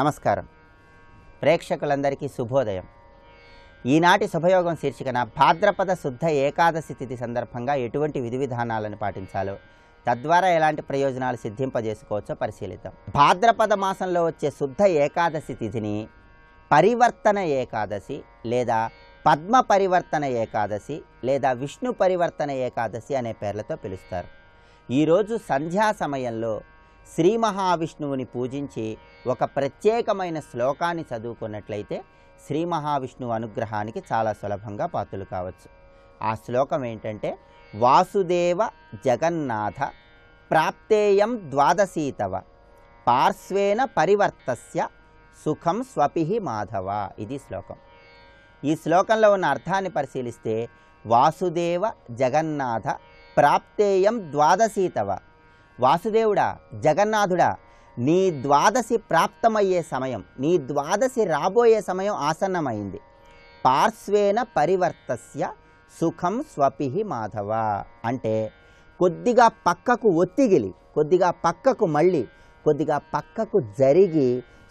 నమస్కారం ప్రేక్షకులందరికీ శుభోదయం. ఈనాటి శుభయోగం శీర్షికన భాద్రపద శుద్ధ ఏకాదశి తిథి సందర్భంగా ఎటువంటి విధి విధానాలను పాటించాలో, తద్వారా ఎలాంటి ప్రయోజనాలు సిద్ధింపజేసుకోవచ్చో పరిశీలిద్దాం. భాద్రపద మాసంలో వచ్చే శుద్ధ ఏకాదశి తిథిని పరివర్తన ఏకాదశి లేదా పద్మ పరివర్తన ఏకాదశి లేదా విష్ణు పరివర్తన ఏకాదశి అనే పేర్లతో పిలుస్తారు. ఈరోజు సంధ్యా సమయంలో శ్రీ మహావిష్ణువుని పూజించి ఒక ప్రత్యేకమైన శ్లోకాన్ని చదువుకున్నట్లయితే శ్రీ మహావిష్ణువు అనుగ్రహానికి చాలా సులభంగా పాత్రలు కావచ్చు. ఆ శ్లోకం ఏంటంటే, వాసుదేవ జగన్నాథ ప్రాప్తేయం ద్వాదశీతవ పార్శ్వేన పరివర్తస్య సుఖం స్వపిహి మాధవ. ఇది శ్లోకం. ఈ శ్లోకంలో ఉన్న అర్థాన్ని పరిశీలిస్తే, వాసుదేవ జగన్నాథ ప్రాప్తేయం ద్వాదశీతవ, వాసుదేవుడా జగన్నాథుడా, నీ ద్వాదశి ప్రాప్తమయ్యే సమయం, నీ ద్వాదశి రాబోయే సమయం ఆసన్నమైంది. పార్శ్వేన పరివర్తస్య సుఖం స్వపిహి మాధవ అంటే కొద్దిగా పక్కకు ఒత్తిగిలి, కొద్దిగా పక్కకు మళ్ళీ, కొద్దిగా పక్కకు జరిగి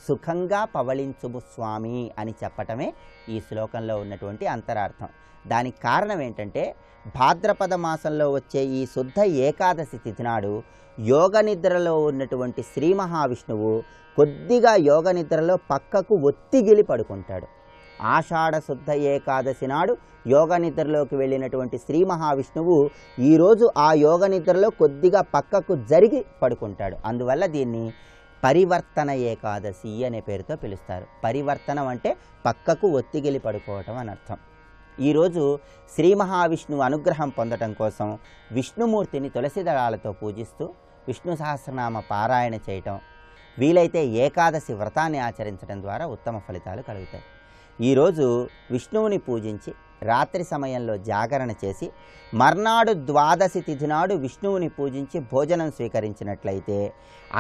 సుఖంగా పవళించుము స్వామి అని చెప్పటమే ఈ శ్లోకంలో ఉన్నటువంటి అంతరార్థం. దానికి కారణం ఏంటంటే, భాద్రపద మాసంలో వచ్చే ఈ శుద్ధ ఏకాదశి తిథి నాడు యోగ నిద్రలో ఉన్నటువంటి శ్రీ మహావిష్ణువు కొద్దిగా యోగ నిద్రలో పక్కకు ఒత్తిగిలి పడుకుంటాడు. ఆషాఢ శుద్ధ ఏకాదశి నాడు యోగ నిద్రలోకి వెళ్ళినటువంటి శ్రీ మహావిష్ణువు ఈరోజు ఆ యోగ నిద్రలో కొద్దిగా పక్కకు జరిగి పడుకుంటాడు. అందువల్ల దీన్ని పరివర్తన ఏకాదశి అనే పేరుతో పిలుస్తారు. పరివర్తనం అంటే పక్కకు ఒత్తిగిలి పడుకోవటం అని అర్థం. ఈరోజు శ్రీ మహావిష్ణువు అనుగ్రహం పొందటం కోసం విష్ణుమూర్తిని తులసి దళాలతో పూజిస్తూ విష్ణు సహస్రనామ పారాయణ చేయటం, వీలైతే ఏకాదశి వ్రతాన్ని ఆచరించడం ద్వారా ఉత్తమ ఫలితాలు కలుగుతాయి. ఈరోజు విష్ణువుని పూజించి రాత్రి సమయంలో జాగరణ చేసి మర్నాడు ద్వాదశి తిథి నాడు విష్ణువుని పూజించి భోజనం స్వీకరించినట్లయితే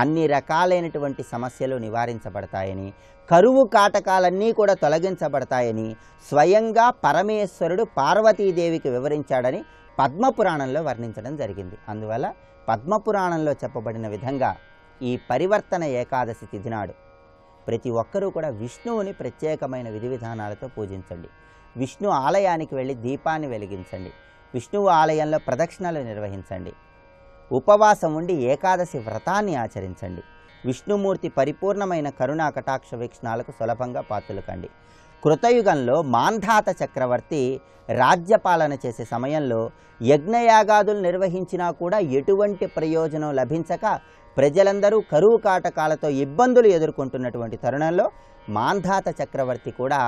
అన్ని రకాలైనటువంటి సమస్యలు నివారించబడతాయని, కరువు కాటకాలన్నీ కూడా తొలగించబడతాయని స్వయంగా పరమేశ్వరుడు పార్వతీదేవికి వివరించాడని పద్మపురాణంలో వర్ణించడం జరిగింది. అందువల్ల పద్మపురాణంలో చెప్పబడిన విధంగా ఈ పరివర్తన ఏకాదశి తిథి నాడు ప్రతి ఒక్కరూ కూడా విష్ణువుని ప్రత్యేకమైన విధి విధానాలతో పూజించండి. విష్ణు ఆలయానికి వెళ్ళి దీపాన్ని వెలిగించండి. విష్ణువు ఆలయంలో ప్రదక్షిణలు నిర్వహించండి. ఉపవాసం ఉండి ఏకాదశి వ్రతాన్ని ఆచరించండి. విష్ణుమూర్తి పరిపూర్ణమైన కరుణా కటాక్ష వీక్షణాలకు సులభంగా పాత్రలు కండి. కృతయుగంలో మాంధాత చక్రవర్తి రాజ్యపాలన చేసే సమయంలో యజ్ఞయాగాదులు నిర్వహించినా కూడా ఎటువంటి ప్రయోజనం లభించక ప్రజలందరూ కరువు కాటకాలతో ఇబ్బందులు ఎదుర్కొంటున్నటువంటి తరుణంలో మాంధాత చక్రవర్తి కూడా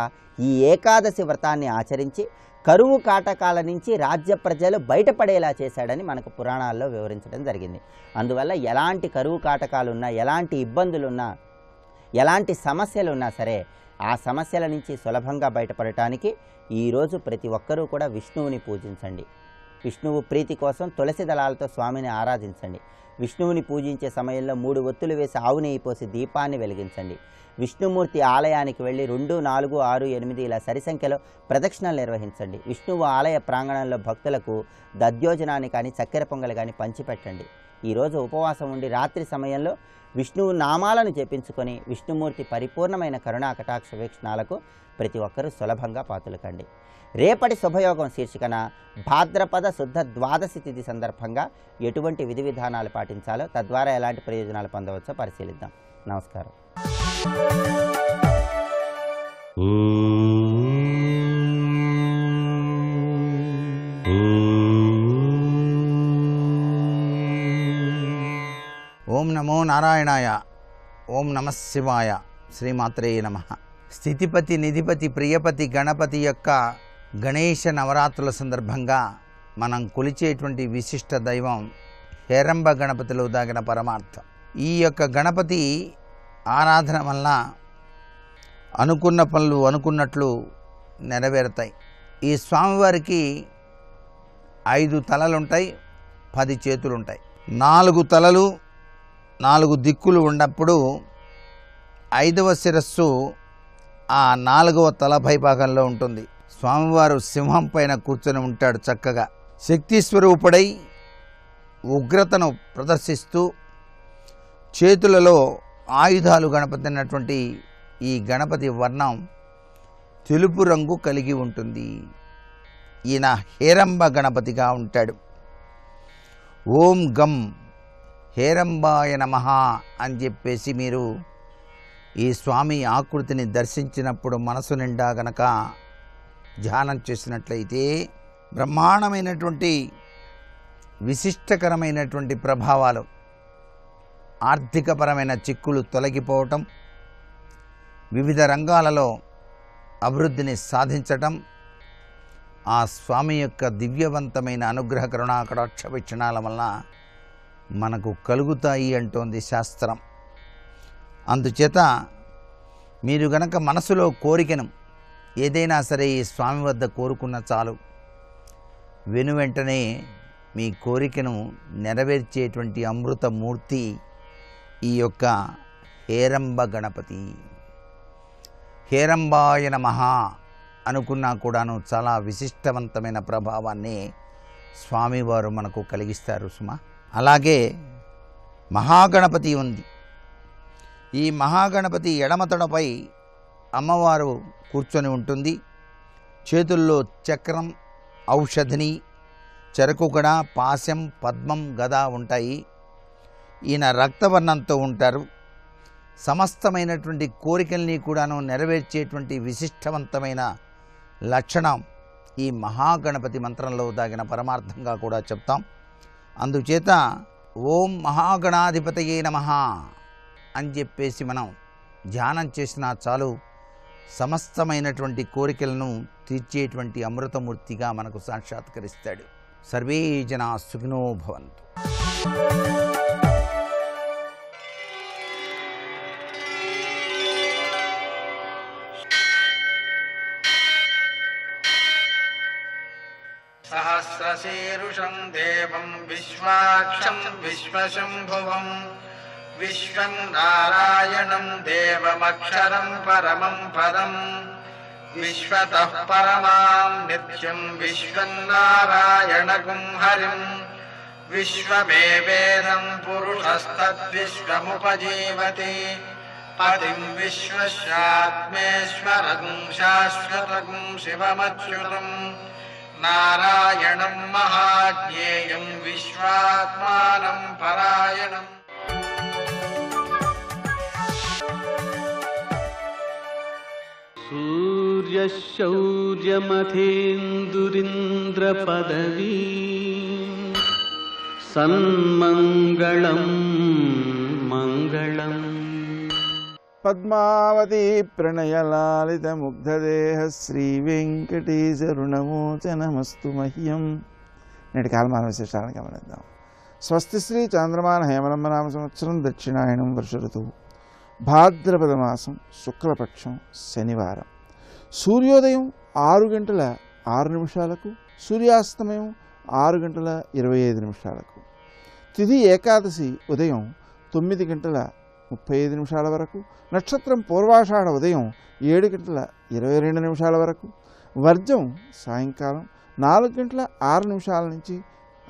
ఈ ఏకాదశి వ్రతాన్ని ఆచరించి కరువు కాటకాల నుంచి రాజ్య ప్రజలు బయటపడేలా చేశాడని మనకు పురాణాల్లో వివరించడం జరిగింది. అందువల్ల ఎలాంటి కరువు కాటకాలున్నా, ఎలాంటి ఇబ్బందులున్నా, ఎలాంటి సమస్యలున్నా సరే ఆ సమస్యల నుంచి సులభంగా బయటపడటానికి ఈరోజు ప్రతి ఒక్కరూ కూడా విష్ణువుని పూజించండి. విష్ణువు ప్రీతి కోసం తులసి దళాలతో స్వామిని ఆరాధించండి. విష్ణువుని పూజించే సమయంలో 3 ఒత్తులు వేసి ఆవు నెయ్యి పోసి దీపాన్ని వెలిగించండి. విష్ణుమూర్తి ఆలయానికి వెళ్ళి 2, 4, 6, 8 ఇలా సరి సంఖ్యలో ప్రదక్షిణలు నిర్వహించండి. విష్ణువు ఆలయ ప్రాంగణంలో భక్తులకు దద్యోజనాన్ని కానీ చక్కెర పొంగలు కానీ పంచిపెట్టండి. ఈరోజు ఉపవాసం ఉండి రాత్రి సమయంలో విష్ణువు నామాలను జపించుకొని విష్ణుమూర్తి పరిపూర్ణమైన కరుణా కటాక్ష వీక్షణాలకు ప్రతి ఒక్కరూ సులభంగా పాతులకండి. రేపటి శుభయోగం శీర్షికన భాద్రపద శుద్ధ ద్వాదశి తిథి సందర్భంగా ఎటువంటి విధి విధానాలు పాటించాలో, తద్వారా ఎలాంటి ప్రయోజనాలు పొందవచ్చో పరిశీలిద్దాం. నమస్కారం. ఓం నమో నారాయణాయ, ఓం నమః శివాయ, శ్రీమాత్రే నమః. స్థితిపతి నిధిపతి ప్రియపతి గణపతి యొక్క గణేష నవరాత్రుల సందర్భంగా మనం కొలిచేటువంటి విశిష్ట దైవం హేరంబ గణపతిలో దాగిన పరమార్థం. ఈ యొక్క గణపతి ఆరాధన వల్ల అనుకున్న పనులు అనుకున్నట్లు నెరవేరుతాయి. ఈ స్వామివారికి ఐదు తలలుంటాయి, 10 చేతులుంటాయి. 4 తలలు 4 దిక్కులు ఉన్నప్పుడు ఐదవ శిరస్సు ఆ 4వ తల పైభాగంలో ఉంటుంది. స్వామివారు సింహం పైన కూర్చొని ఉంటాడు. చక్కగా శక్తి స్వరూపుడై ఉగ్రతను ప్రదర్శిస్తూ చేతులలో ఆయుధాలు గణపతి అన్నటువంటి ఈ గణపతి వర్ణం తెలుపు రంగు కలిగి ఉంటుంది. ఈయన హేరంబ గణపతిగా ఉంటాడు. ఓం గం హేరంబాయ నమః అని చెప్పేసి మీరు ఈ స్వామి ఆకృతిని దర్శించినప్పుడు మనసు నిండా గనక ధ్యానం చేసినట్లయితే బ్రహ్మాండమైనటువంటి విశిష్టకరమైనటువంటి ప్రభావాలు, ఆర్థికపరమైన చిక్కులు తొలగిపోవటం, వివిధ రంగాలలో అభివృద్ధిని సాధించటం, ఆ స్వామి యొక్క దివ్యవంతమైన అనుగ్రహ కరుణా కటాక్ష వీక్షణాల వల్ల మనకు కలుగుతాయి అంటోంది శాస్త్రం. అందుచేత మీరు గనక మనసులో కోరికను ఏదైనా సరే ఈ స్వామి వద్ద కోరుకున్న చాలు, వెను వెంటనే మీ కోరికను నెరవేర్చేటువంటి అమృతమూర్తి ఈ యొక్క హేరంబ గణపతి. హేరంబాయ నమః అనుకున్నా కూడాను చాలా విశిష్టవంతమైన ప్రభావాన్ని స్వామివారు మనకు కలిగిస్తారు సుమా. అలాగే మహాగణపతి ఉంది. ఈ మహాగణపతి ఎడమతడపై అమ్మవారు కూర్చొని ఉంటుంది. చేతుల్లో చక్రం, ఔషధిని, చెరకుగడ, పాశం, పద్మం, గద ఉంటాయి. ఈయన రక్తవర్ణంతో ఉంటారు. సమస్తమైనటువంటి కోరికల్ని కూడాను నెరవేర్చేటువంటి విశిష్టవంతమైన లక్షణం ఈ మహాగణపతి మంత్రంలో దాగిన పరమార్థంగా కూడా చెప్తాం. అందుచేత ఓం మహాగణాధిపతయే నమః అని చెప్పేసి మనం ధ్యానం చేసినా చాలు, సమస్తమైనటువంటి కోరికలను తీర్చేటువంటి అమృతమూర్తిగా మనకు సాక్షాత్కరిస్తాడు. సర్వే జనా సుఖినో భవంతు. सहस्रशीर्षं देवं विश्वाक्षं विश्वशंभुवं विश्वं नारायणं देवमक्षरं परमं पदं विश्वतः परमां नित्यं विश्वं नारायणं हरिं विश्वमेवेदं पुरुषस्तद्विश्वमुपजीवति पदिं विश्वस्यात्मेश्वरं शाश्वतं शिवमच्युतं నారాయణం మహాజ్ఞేయం విశ్వాత్మానం పరాయణం. సూర్యశౌర్యమథేందురింద్రపదవీ సన్మంగళం మంగళం. పద్మావతి ప్రణయలాలిత ముగ్ధదేహ శ్రీ వెంకటేశరుణమోచనమస్తు మహ్యం. నేటి కాలమాన విశేషాలను గమనిద్దాం. స్వస్తి శ్రీ చాంద్రమాన హేమనమ్మ నామ సంవత్సరం, దక్షిణాయనం వర్ష ఋతువు, భాద్రపద మాసం, శుక్లపక్షం, శనివారం. సూర్యోదయం 6:06, సూర్యాస్తమయం 6:25. తిథి ఏకాదశి ఉదయం 9:35 వరకు. నక్షత్రం పూర్వాషాఢ ఉదయం 7:22 వరకు. వర్జం సాయంకాలం 4:06 నుంచి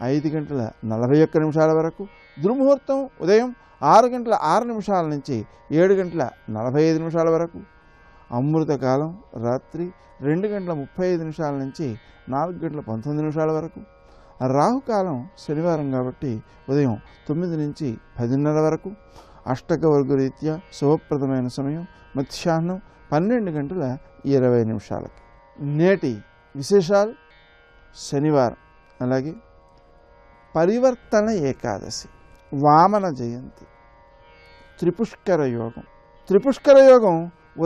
5:41 వరకు. దుర్ముహూర్తం ఉదయం 6:06 నుంచి 7:45 వరకు. అమృతకాలం రాత్రి 2:35 నుంచి 4:19 వరకు. రాహుకాలం శనివారం కాబట్టి ఉదయం 9 నుంచి 10:30 వరకు. అష్టకవర్గ రీత్యా శుభప్రదమైన సమయం మధ్యాహ్నం 12:20. నేటి విశేషాలు: శనివారం, అలాగే పరివర్తన ఏకాదశి, వామన జయంతి, త్రిపుష్కర యోగం. త్రిపుష్కర యోగం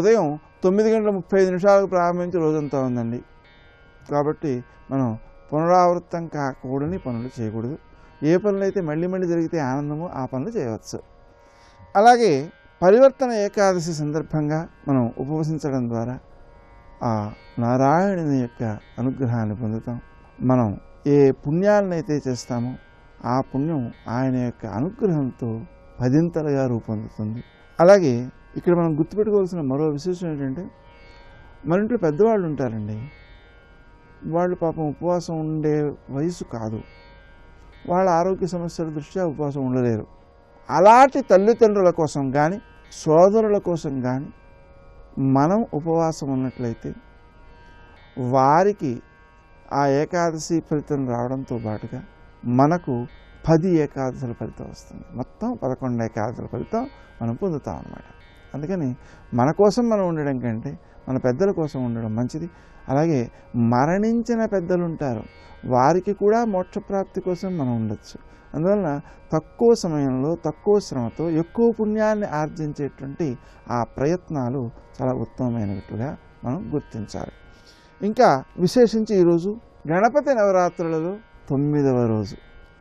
ఉదయం 9:35 ప్రారంభించి రోజంతా ఉందండి. కాబట్టి మనం పునరావృతం కాకూడని పనులు చేయకూడదు. ఏ పనులైతే మళ్ళీ మళ్ళీ జరిగితే ఆనందము ఆ పనులు చేయవచ్చు. అలాగే పరివర్తన ఏకాదశి సందర్భంగా మనం ఉపవసించడం ద్వారా ఆ నారాయణుని యొక్క అనుగ్రహాన్ని పొందుతాం. మనం ఏ పుణ్యాలనైతే చేస్తామో ఆ పుణ్యం ఆయన యొక్క అనుగ్రహంతో పదింతలుగా రూపొందుతుంది. అలాగే ఇక్కడ మనం గుర్తుపెట్టుకోవాల్సిన మరో విశేషం ఏంటంటే, మన ఇంట్లో పెద్దవాళ్ళు ఉంటారండి, వాళ్ళు పాపం ఉపవాసం ఉండే వయసు కాదు, వాళ్ళ ఆరోగ్య సమస్యల దృష్ట్యా ఉపవాసం ఉండలేరు. అలాంటి తల్లిదండ్రుల కోసం కానీ సోదరుల కోసం కానీ మనం ఉపవాసం ఉన్నట్లయితే వారికి ఆ ఏకాదశి ఫలితం రావడంతో పాటుగా మనకు 10 ఏకాదశుల ఫలితం వస్తుంది. మొత్తం 11 ఏకాదశుల ఫలితం మనం పొందుతాం అన్నమాట. అందుకని మన కోసం మనం ఉండడం కంటే మన పెద్దల కోసం ఉండడం మంచిది. అలాగే మరణించిన పెద్దలు ఉంటారు, వారికి కూడా మోక్షప్రాప్తి కోసం మనం ఉండొచ్చు. అందువలన తక్కువ సమయంలో తక్కువ శ్రమతో ఎక్కువ పుణ్యాన్ని ఆర్జించేటువంటి ఆ ప్రయత్నాలు చాలా ఉత్తమమైనట్టుగా మనం గుర్తించాలి. ఇంకా విశేషించి ఈరోజు గణపతి నవరాత్రులలో 9వ రోజు,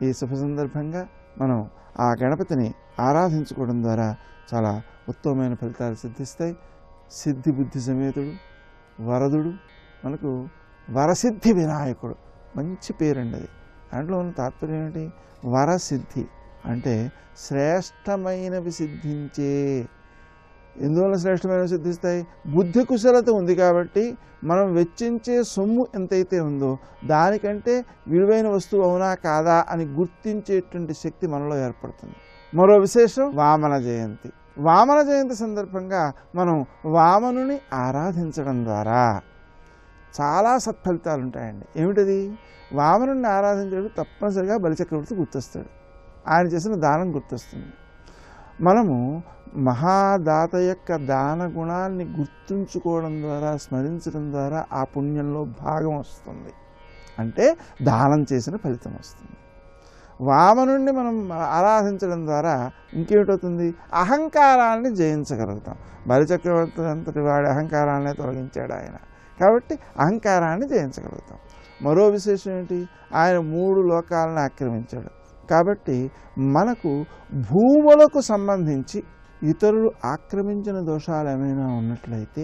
ఈ శుభ సందర్భంగా మనం ఆ గణపతిని ఆరాధించుకోవడం ద్వారా చాలా ఉత్తమమైన ఫలితాలు సిద్ధిస్తాయి. సిద్ధి బుద్ధి సమేతుడు, వరదుడు, మనకు వరసిద్ధి వినాయకుడు, మంచి పేరండి అది. దాంట్లో ఉన్న తాత్పర్యం ఏంటి? వరసిద్ధి అంటే శ్రేష్టమైనవి సిద్ధించే. ఎందువల్ల శ్రేష్టమైనవి సిద్ధిస్తాయి? బుద్ధి కుశలత ఉంది కాబట్టి మనం వెచ్చించే సొమ్ము ఎంతైతే ఉందో దానికంటే విలువైన వస్తువు అవునా కాదా అని గుర్తించేటువంటి శక్తి మనలో ఏర్పడుతుంది. మరో విశేషం వామన జయంతి. వామన జయంతి సందర్భంగా మనం వామనుని ఆరాధించడం ద్వారా చాలా సత్ఫలితాలు ఉంటాయండి. ఏమిటది? వామనుని ఆరాధించడం తప్పనిసరిగా బలిచక్రవర్తి గుర్తొస్తాడు, ఆయన చేసిన దానం గుర్తొస్తుంది. మనము మహాదాత యొక్క దాన గుణాన్ని గుర్తుంచుకోవడం ద్వారా, స్మరించడం ద్వారా ఆ పుణ్యంలో భాగం వస్తుంది, అంటే దానం చేసిన ఫలితం వస్తుంది. వామనుణ్ణి మనం ఆరాధించడం ద్వారా ఇంకేమిటవుతుంది? అహంకారాన్ని జయించగలుగుతాం. బలిచక్రవర్తి అంతటి వాడి అహంకారాన్ని తొలగించాడు ఆయన, కాబట్టి అహంకారాన్ని జయించగలుగుతాం. మరో విశేషం ఏంటి? ఆయన 3 లోకాలను ఆక్రమించాడు, కాబట్టి మనకు భూములకు సంబంధించి ఇతరులు ఆక్రమించిన దోషాలు ఏమైనా ఉన్నట్లయితే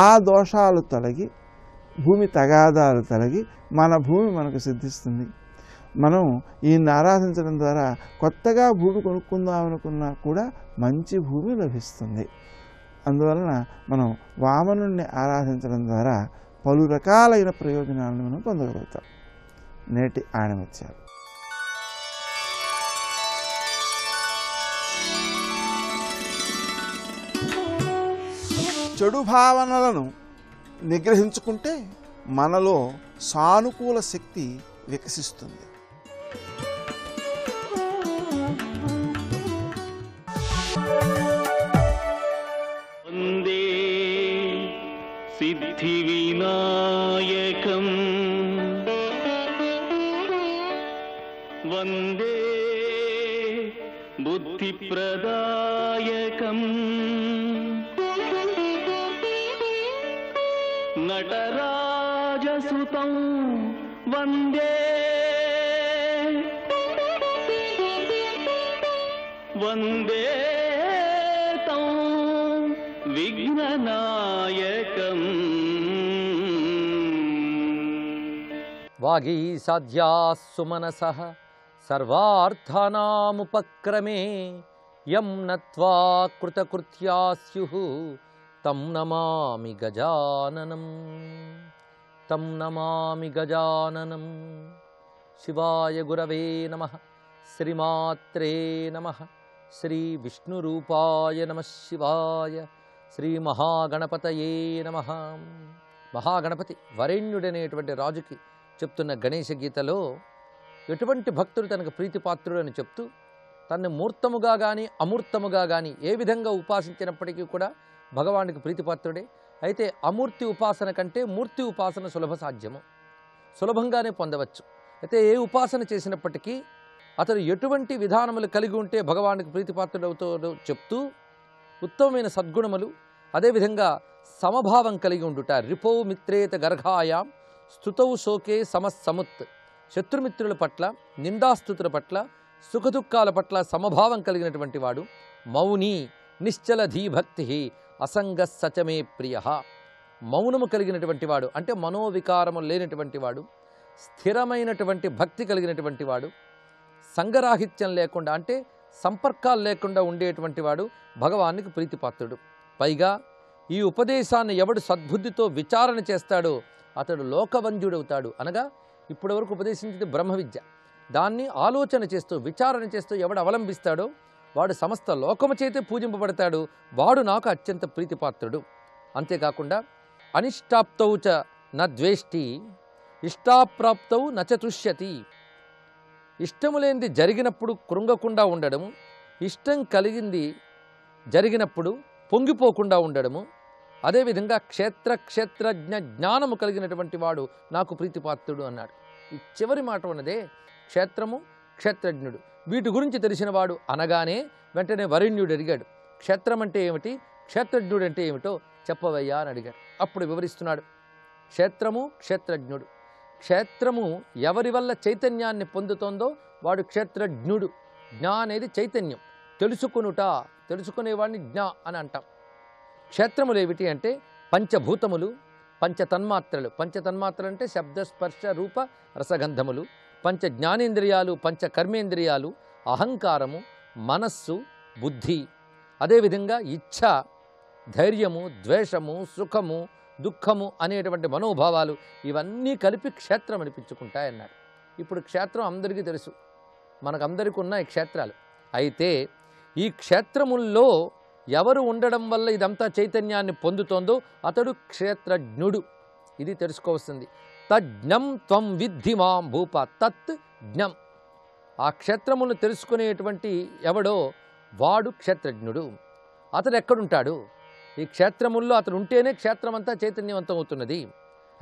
ఆ దోషాలు తొలగి, భూమి తగాదాలు తొలగి మన భూమి మనకు సిద్ధిస్తుంది. మనం ఈయన్ని ఆరాధించడం ద్వారా కొత్తగా భూమి కొనుక్కుందామనుకున్నా కూడా మంచి భూమి లభిస్తుంది. అందువలన మనం వామనుణ్ణి ఆరాధించడం ద్వారా పలు రకాలైన ప్రయోజనాలను మనం పొందగలుగుతాం. నేటి ఆణిముత్యాలు. చెడు భావనలను నిగ్రహించుకుంటే మనలో సానుకూల శక్తి వికసిస్తుంది. సిద్ధి వినాయకం వందే బుద్ధి ప్రదాయకం నటరాజసుతం వందే వందే తం విఘ్ననాయకం. వాగీ సాధ్యా సుమనసః సర్వార్థానాముపక్రమే యం నత్వా కృతకృత్యా స్యుః తం నమామి గజాననం. తం నమామి గజాననం. శివాయ గురవే నమః. శ్రీమాత్రే నమః. శ్రీ విష్ణు రూపాయ నమః శివాయ. శ్రీ మహాగణపతయే నమః. మహాగణపతి వరేణ్యుడనేటువంటి రాజుకి చెప్తున్న గణేశ గీతలో ఎటువంటి భక్తుడు తనకు ప్రీతిపాత్రుడు అని చెప్తూ, తనని మూర్తముగా కానీ అమూర్తముగా కానీ ఏ విధంగా ఉపాసించినప్పటికీ కూడా భగవానుడికి ప్రీతిపాత్రుడే. అయితే అమూర్తి ఉపాసన కంటే మూర్తి ఉపాసన సులభ సాధ్యము, సులభంగానే పొందవచ్చు. అయితే ఏ ఉపాసన చేసినప్పటికీ అతడు ఎటువంటి విధానములు కలిగి ఉంటే భగవానుడికి ప్రీతిపాత్రుడవుతాడో చెప్తూ, ఉత్తమమైన సద్గుణములు, అదేవిధంగా సమభావం కలిగి ఉండుట. రిపౌ మిత్రేత గర్ఘాయాం స్తుతౌ శోకే సమసముత్. శత్రుమిత్రుల పట్ల, నిందాస్తుతుల పట్ల, సుఖదుఖాల పట్ల సమభావం కలిగినటువంటి వాడు. మౌని నిశ్చల ధీభక్తి అసంగ సచమే ప్రియ. మౌనము కలిగినటువంటి వాడు అంటే మనోవికారము లేనటువంటి వాడు. స్థిరమైనటువంటి భక్తి కలిగినటువంటి వాడు, సంగరాహిత్యం లేకుండా అంటే సంపర్కాలు లేకుండా ఉండేటువంటి వాడు భగవానికి ప్రీతిపాత్రుడు. పైగా ఈ ఉపదేశాన్ని ఎవడు సద్బుద్ధితో విచారణ చేస్తాడో అతడు లోకవంద్యుడవుతాడు. అనగా ఇప్పటి వరకు ఉపదేశించింది బ్రహ్మ విద్య. దాన్ని ఆలోచన చేస్తూ విచారణ చేస్తూ ఎవడు అవలంబిస్తాడో వాడు సమస్త లోకము చేతే పూజింపబడతాడు. వాడు నాకు అత్యంత ప్రీతిపాత్రుడు. అంతేకాకుండా అనిష్టాప్తౌ చ న ద్వేష్టి ఇష్టాప్రాప్తౌ నచతుష్యతి. ఇష్టము లేనిది జరిగినప్పుడు కృంగకుండా ఉండడము, ఇష్టం కలిగింది జరిగినప్పుడు పొంగిపోకుండా ఉండడము, అదేవిధంగా క్షేత్రజ్ఞ జ్ఞానము కలిగినటువంటి వాడు నాకు ప్రీతిపాత్రుడు అన్నాడు. ఈ చివరి మాట ఉన్నదే క్షేత్రము, క్షేత్రజ్ఞుడు. వీటి గురించి తెలిసిన వాడు అనగానే వెంటనే వరుణ్యుడు అడిగాడు, క్షేత్రం అంటే ఏమిటి, క్షేత్రజ్ఞుడు అంటే ఏమిటో చెప్పవయ్యా అని అడిగాడు. అప్పుడు వివరిస్తున్నాడు, క్షేత్రము క్షేత్రజ్ఞుడు. క్షేత్రము ఎవరి వల్ల చైతన్యాన్ని పొందుతోందో వాడు క్షేత్రజ్ఞుడు. జ్ఞా అనేది చైతన్యం, తెలుసుకునుట, తెలుసుకునేవాడిని జ్ఞా అని అంటాం. క్షేత్రములు ఏమిటి అంటే పంచభూతములు, పంచతన్మాత్రలు. పంచతన్మాత్రలు అంటే శబ్దస్పర్శ రూప రసగంధములు. పంచ జ్ఞానేంద్రియాలు, పంచ కర్మేంద్రియాలు, అహంకారము, మనస్సు, బుద్ధి, అదేవిధంగా ఇచ్ఛ, ధైర్యము, ద్వేషము, సుఖము, దుఃఖము అనేటువంటి మనోభావాలు ఇవన్నీ కలిపి క్షేత్రం అనిపించుకుంటాయన్నాడు. ఇప్పుడు క్షేత్రం అందరికీ తెలుసు, మనకందరికీ ఉన్న ఈ క్షేత్రాలు. అయితే ఈ క్షేత్రముల్లో ఎవరు ఉండడం వల్ల ఇదంతా చైతన్యాన్ని పొందుతోందో అతడు క్షేత్రజ్ఞుడు. ఇది తెలుసుకోవాల్సింది. తజ్ఞం త్వం విద్ధి మాం భూప. తత్ జ్ఞం, ఆ క్షేత్రములను తెలుసుకునేటువంటి ఎవడో వాడు క్షేత్రజ్ఞుడు. అతడు ఎక్కడుంటాడు? ఈ క్షేత్రముల్లో అతను ఉంటేనే క్షేత్రమంతా చైతన్యవంతం అవుతున్నది.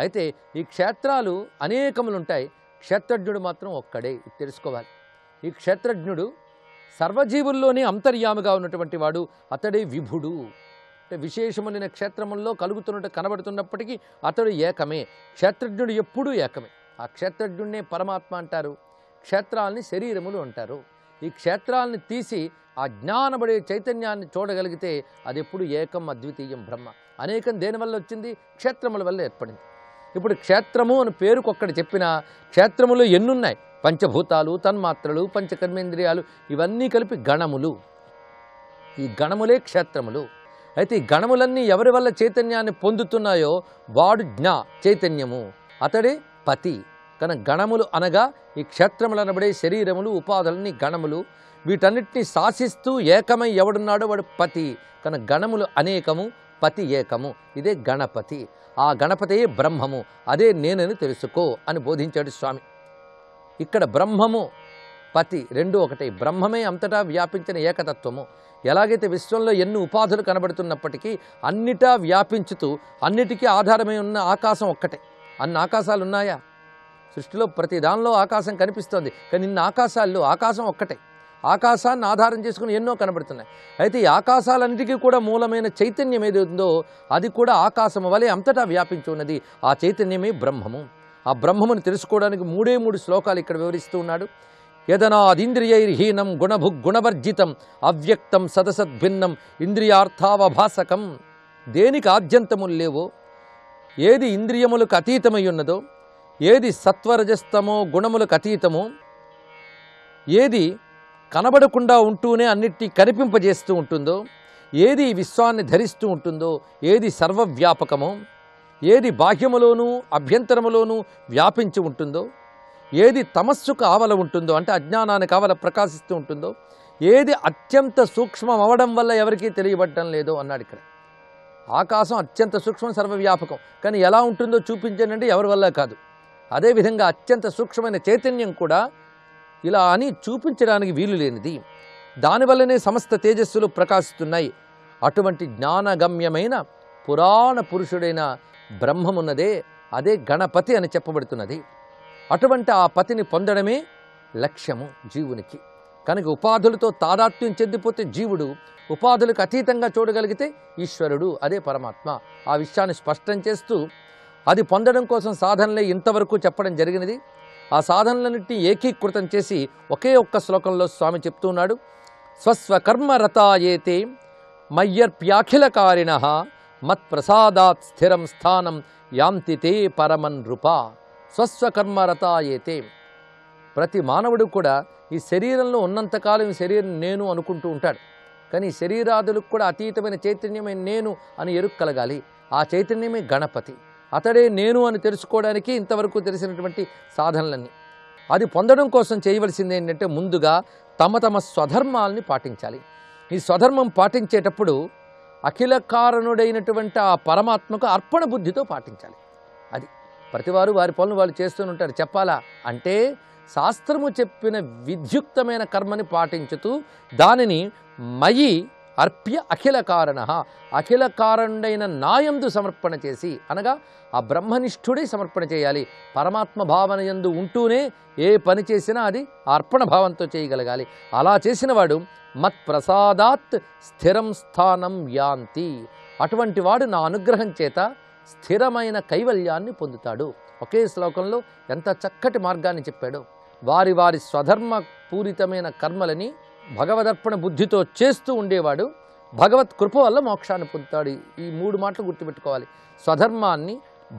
అయితే ఈ క్షేత్రాలు అనేకములుంటాయి, క్షేత్రజ్ఞుడు మాత్రం ఒక్కడే. ఇది తెలుసుకోవాలి. ఈ క్షేత్రజ్ఞుడు సర్వజీవుల్లోనే అంతర్యామిగా ఉన్నటువంటి వాడు, అతడే విభుడు. అంటే విశేషములైన క్షేత్రముల్లో కలుగుతున్నట్టు కనబడుతున్నప్పటికీ అతడు ఏకమే. క్షేత్రజ్ఞుడు ఎప్పుడూ ఏకమే. ఆ క్షేత్రజ్ఞుడినే పరమాత్మ అంటారు. క్షేత్రాలని శరీరములు అంటారు. ఈ క్షేత్రాలను తీసి ఆ జ్ఞానబడే చైతన్యాన్ని చూడగలిగితే అది ఎప్పుడు ఏకం, అద్వితీయం, బ్రహ్మ. అనేకం దేనివల్ల వచ్చింది? క్షేత్రముల వల్ల ఏర్పడింది. ఇప్పుడు క్షేత్రము అని పేరుకొక్కడి చెప్పిన క్షేత్రములు ఎన్నున్నాయి? పంచభూతాలు, తన్మాత్రలు, పంచకర్మేంద్రియాలు, ఇవన్నీ కలిపి గణములు. ఈ గణములే క్షేత్రములు. అయితే ఈ గణములన్నీ ఎవరి వల్ల చైతన్యాన్ని పొందుతున్నాయో వాడు జ్ఞా, చైతన్యము, అతడే పతి. కానీ గణములు అనగా ఈ క్షేత్రములు అనబడే శరీరములు, ఉపాధులన్నీ గణములు. వీటన్నిటిని శాసిస్తూ ఏకమై ఎవడున్నాడో వాడు పతి. కానీ గణములు అనేకము, పతి ఏకము. ఇదే గణపతి. ఆ గణపతియే బ్రహ్మము, అదే నేనని తెలుసుకో అని బోధించాడు స్వామి. ఇక్కడ బ్రహ్మము, పతి రెండు ఒకటే. బ్రహ్మమే అంతటా వ్యాపించిన ఏకతత్వము. ఎలాగైతే విశ్వంలో ఎన్ని ఉపాధులు కనబడుతున్నప్పటికీ అన్నిటా వ్యాపించుతూ అన్నిటికీ ఆధారమై ఉన్న ఆకాశం ఒక్కటే. అన్ని ఆకాశాలు ఉన్నాయా? సృష్టిలో ప్రతి దానిలో ఆకాశం కనిపిస్తోంది. కానీ ఇన్ని ఆకాశాల్లో ఆకాశం ఒక్కటే. ఆకాశాన్ని ఆధారం చేసుకుని ఎన్నో కనబడుతున్నాయి. అయితే ఈ ఆకాశాలన్నిటికీ కూడా మూలమైన చైతన్యం ఏది ఉందో అది కూడా ఆకాశం వలె అంతటా వ్యాపించి ఉన్నది. ఆ చైతన్యమే బ్రహ్మము. ఆ బ్రహ్మమును తెలుసుకోవడానికి 3 శ్లోకాలు ఇక్కడ వివరిస్తూ ఉన్నాడు. యదనాదింద్రియైర్హీనం గుణభుగ్గుణవర్జితం అవ్యక్తం సదసద్భిన్నం ఇంద్రియార్థావభాసకం. దేనికి ఆద్యంతములు లేవో, ఏది ఇంద్రియములకు అతీతమై ఉన్నదో, ఏది సత్వరజస్తమో గుణములకు అతీతమో, ఏది కనబడకుండా ఉంటూనే అన్నిటినీ కనిపింపజేస్తూ ఉంటుందో, ఏది విశ్వాన్ని ధరిస్తూ ఉంటుందో, ఏది సర్వవ్యాపకమో, ఏది బాహ్యములోనూ అభ్యంతరములోనూ వ్యాపించి ఉంటుందో, ఏది తమస్సుకు ఆవల ఉంటుందో అంటే అజ్ఞానానికి ఆవల ప్రకాశిస్తూ ఉంటుందో, ఏది అత్యంత సూక్ష్మం అవడం వల్ల ఎవరికీ తెలియబడటం లేదో అన్నాడు. ఇక్కడ ఆకాశం అత్యంత సూక్ష్మం, సర్వవ్యాపకం. కానీ ఎలా ఉంటుందో చూపించానంటే ఎవరి వల్ల కాదు. అదేవిధంగా అత్యంత సూక్ష్మమైన చైతన్యం కూడా ఇలా అని చూపించడానికి వీలు లేనిది. దానివల్లనే సమస్త తేజస్సులు ప్రకాశిస్తున్నాయి. అటువంటి జ్ఞానగమ్యమైన పురాణ పురుషుడైన బ్రహ్మమున్నదే, అదే గణపతి అని చెప్పబడుతున్నది. అటువంటి ఆ పతిని పొందడమే లక్ష్యము జీవునికి. కనుక ఉపాధులతో తాదాత్మ్యం చెందిపోతే జీవుడు, ఉపాధులకు అతీతంగా చూడగలిగితే ఈశ్వరుడు, అదే పరమాత్మ. ఆ విషయాన్ని స్పష్టం చేస్తూ అది పొందడం కోసం సాధనలే ఇంతవరకు చెప్పడం జరిగినది. ఆ సాధనలన్నింటినీ ఏకీకృతం చేసి ఒకే ఒక్క శ్లోకంలో స్వామి చెప్తున్నాడు. స్వస్వ కర్మరతాయేతే మయ్యర్ప్యాఖిలకారిణ మత్ప్రసాదాత్ స్థిరం స్థానం యాంతితే పరమన్ రూప. స్వస్వకర్మ రతాయేతే. ప్రతి మానవుడు కూడా ఈ శరీరంలో ఉన్నంతకాలం ఈ శరీరం నేను అనుకుంటూ ఉంటాడు. కానీ శరీరాదులకు కూడా అతీతమైన చైతన్యమే నేను అని ఎరుక కలగాలి. ఆ చైతన్యమే గణపతి. అతడే నేను అని తెలుసుకోవడానికి ఇంతవరకు తెలిసినటువంటి సాధనలన్నీ అది పొందడం కోసం చేయవలసింది ఏంటంటే ముందుగా తమ తమ స్వధర్మాలని పాటించాలి. ఈ స్వధర్మం పాటించేటప్పుడు అఖిల కారణుడైనటువంటి ఆ పరమాత్మకు అర్పణ బుద్ధితో పాటించాలి. అది ప్రతివారు వారి పనులు వాళ్ళు చేస్తూనే ఉంటారు. చెప్పాలా అంటే శాస్త్రము చెప్పిన విద్యుక్తమైన కర్మని పాటించుతూ దానిని మయి అర్ప్య అఖిల కారణ, అఖిల కారణుడైన నాయందు సమర్పణ చేసి, అనగా ఆ బ్రహ్మనిష్ఠుడే సమర్పణ చేయాలి. పరమాత్మ భావన యందు ఉంటూనే ఏ పని చేసినా అది అర్పణ భావంతో చేయగలగాలి. అలా చేసిన వాడు మత్ప్రసాదాత్ స్థిరం స్థానం యాంతి, అటువంటి వాడు నా అనుగ్రహం చేత స్థిరమైన కైవల్యాన్ని పొందుతాడు. ఒకే శ్లోకంలో ఎంత చక్కటి మార్గాన్ని చెప్పాడో. వారి వారి స్వధర్మ పూరితమైన కర్మలని భగవదర్పణ బుద్ధితో చేస్తూ ఉండేవాడు భగవత్ కృప వల్ల మోక్షాన్ని పొందుతాడు. ఈ మూడు మాటలు గుర్తుపెట్టుకోవాలి. స్వధర్మాన్ని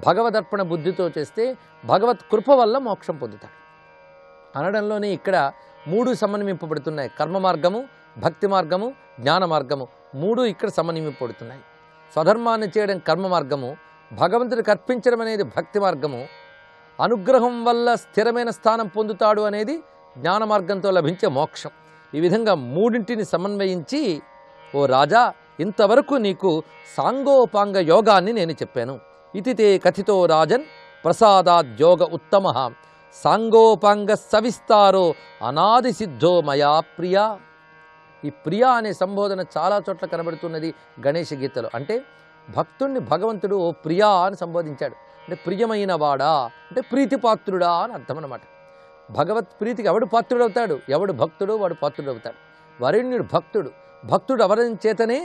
భగవదర్పణ బుద్ధితో చేస్తే భగవత్ కృప వల్ల మోక్షం పొందుతాడు అనడంలోనే ఇక్కడ మూడు సమన్వయింపబడుతున్నాయి. కర్మ మార్గము, భక్తి మార్గము, జ్ఞాన మార్గము, మూడు ఇక్కడ సమన్వయింపబడుతున్నాయి. స్వధర్మాన్ని చేయడం కర్మ మార్గము, భగవంతుడికి అర్పించడం అనేది భక్తి మార్గము, అనుగ్రహం వల్ల స్థిరమైన స్థానం పొందుతాడు అనేది జ్ఞాన మార్గంతో లభించే మోక్షం. ఈ విధంగా మూడింటిని సమన్వయించి, ఓ రాజా, ఇంతవరకు నీకు సాంగోపాంగ యోగాన్ని నేను చెప్పాను. ఇతితే కథితో రాజన్ ప్రసాదాద్యోగ ఉత్తమ సాంగోపాంగ సవిస్తారో అనాది సిద్ధో మయా ప్రియా. ఈ ప్రియా అనే సంబోధన చాలా చోట్ల కనబడుతున్నది గణేష గీతలో. అంటే భక్తుణ్ణి భగవంతుడు ఓ ప్రియా అని సంబోధించాడు. అంటే ప్రియమైన వాడా అంటే ప్రీతిపాత్రుడా అని అర్థం అన్నమాట. భగవత్ ప్రీతికి ఎవడు పాత్రుడవుతాడు? ఎవడు భక్తుడు వాడు పాత్రుడవుతాడు. వరుణ్యుడు భక్తుడు. భక్తుడు అవరం చేతనే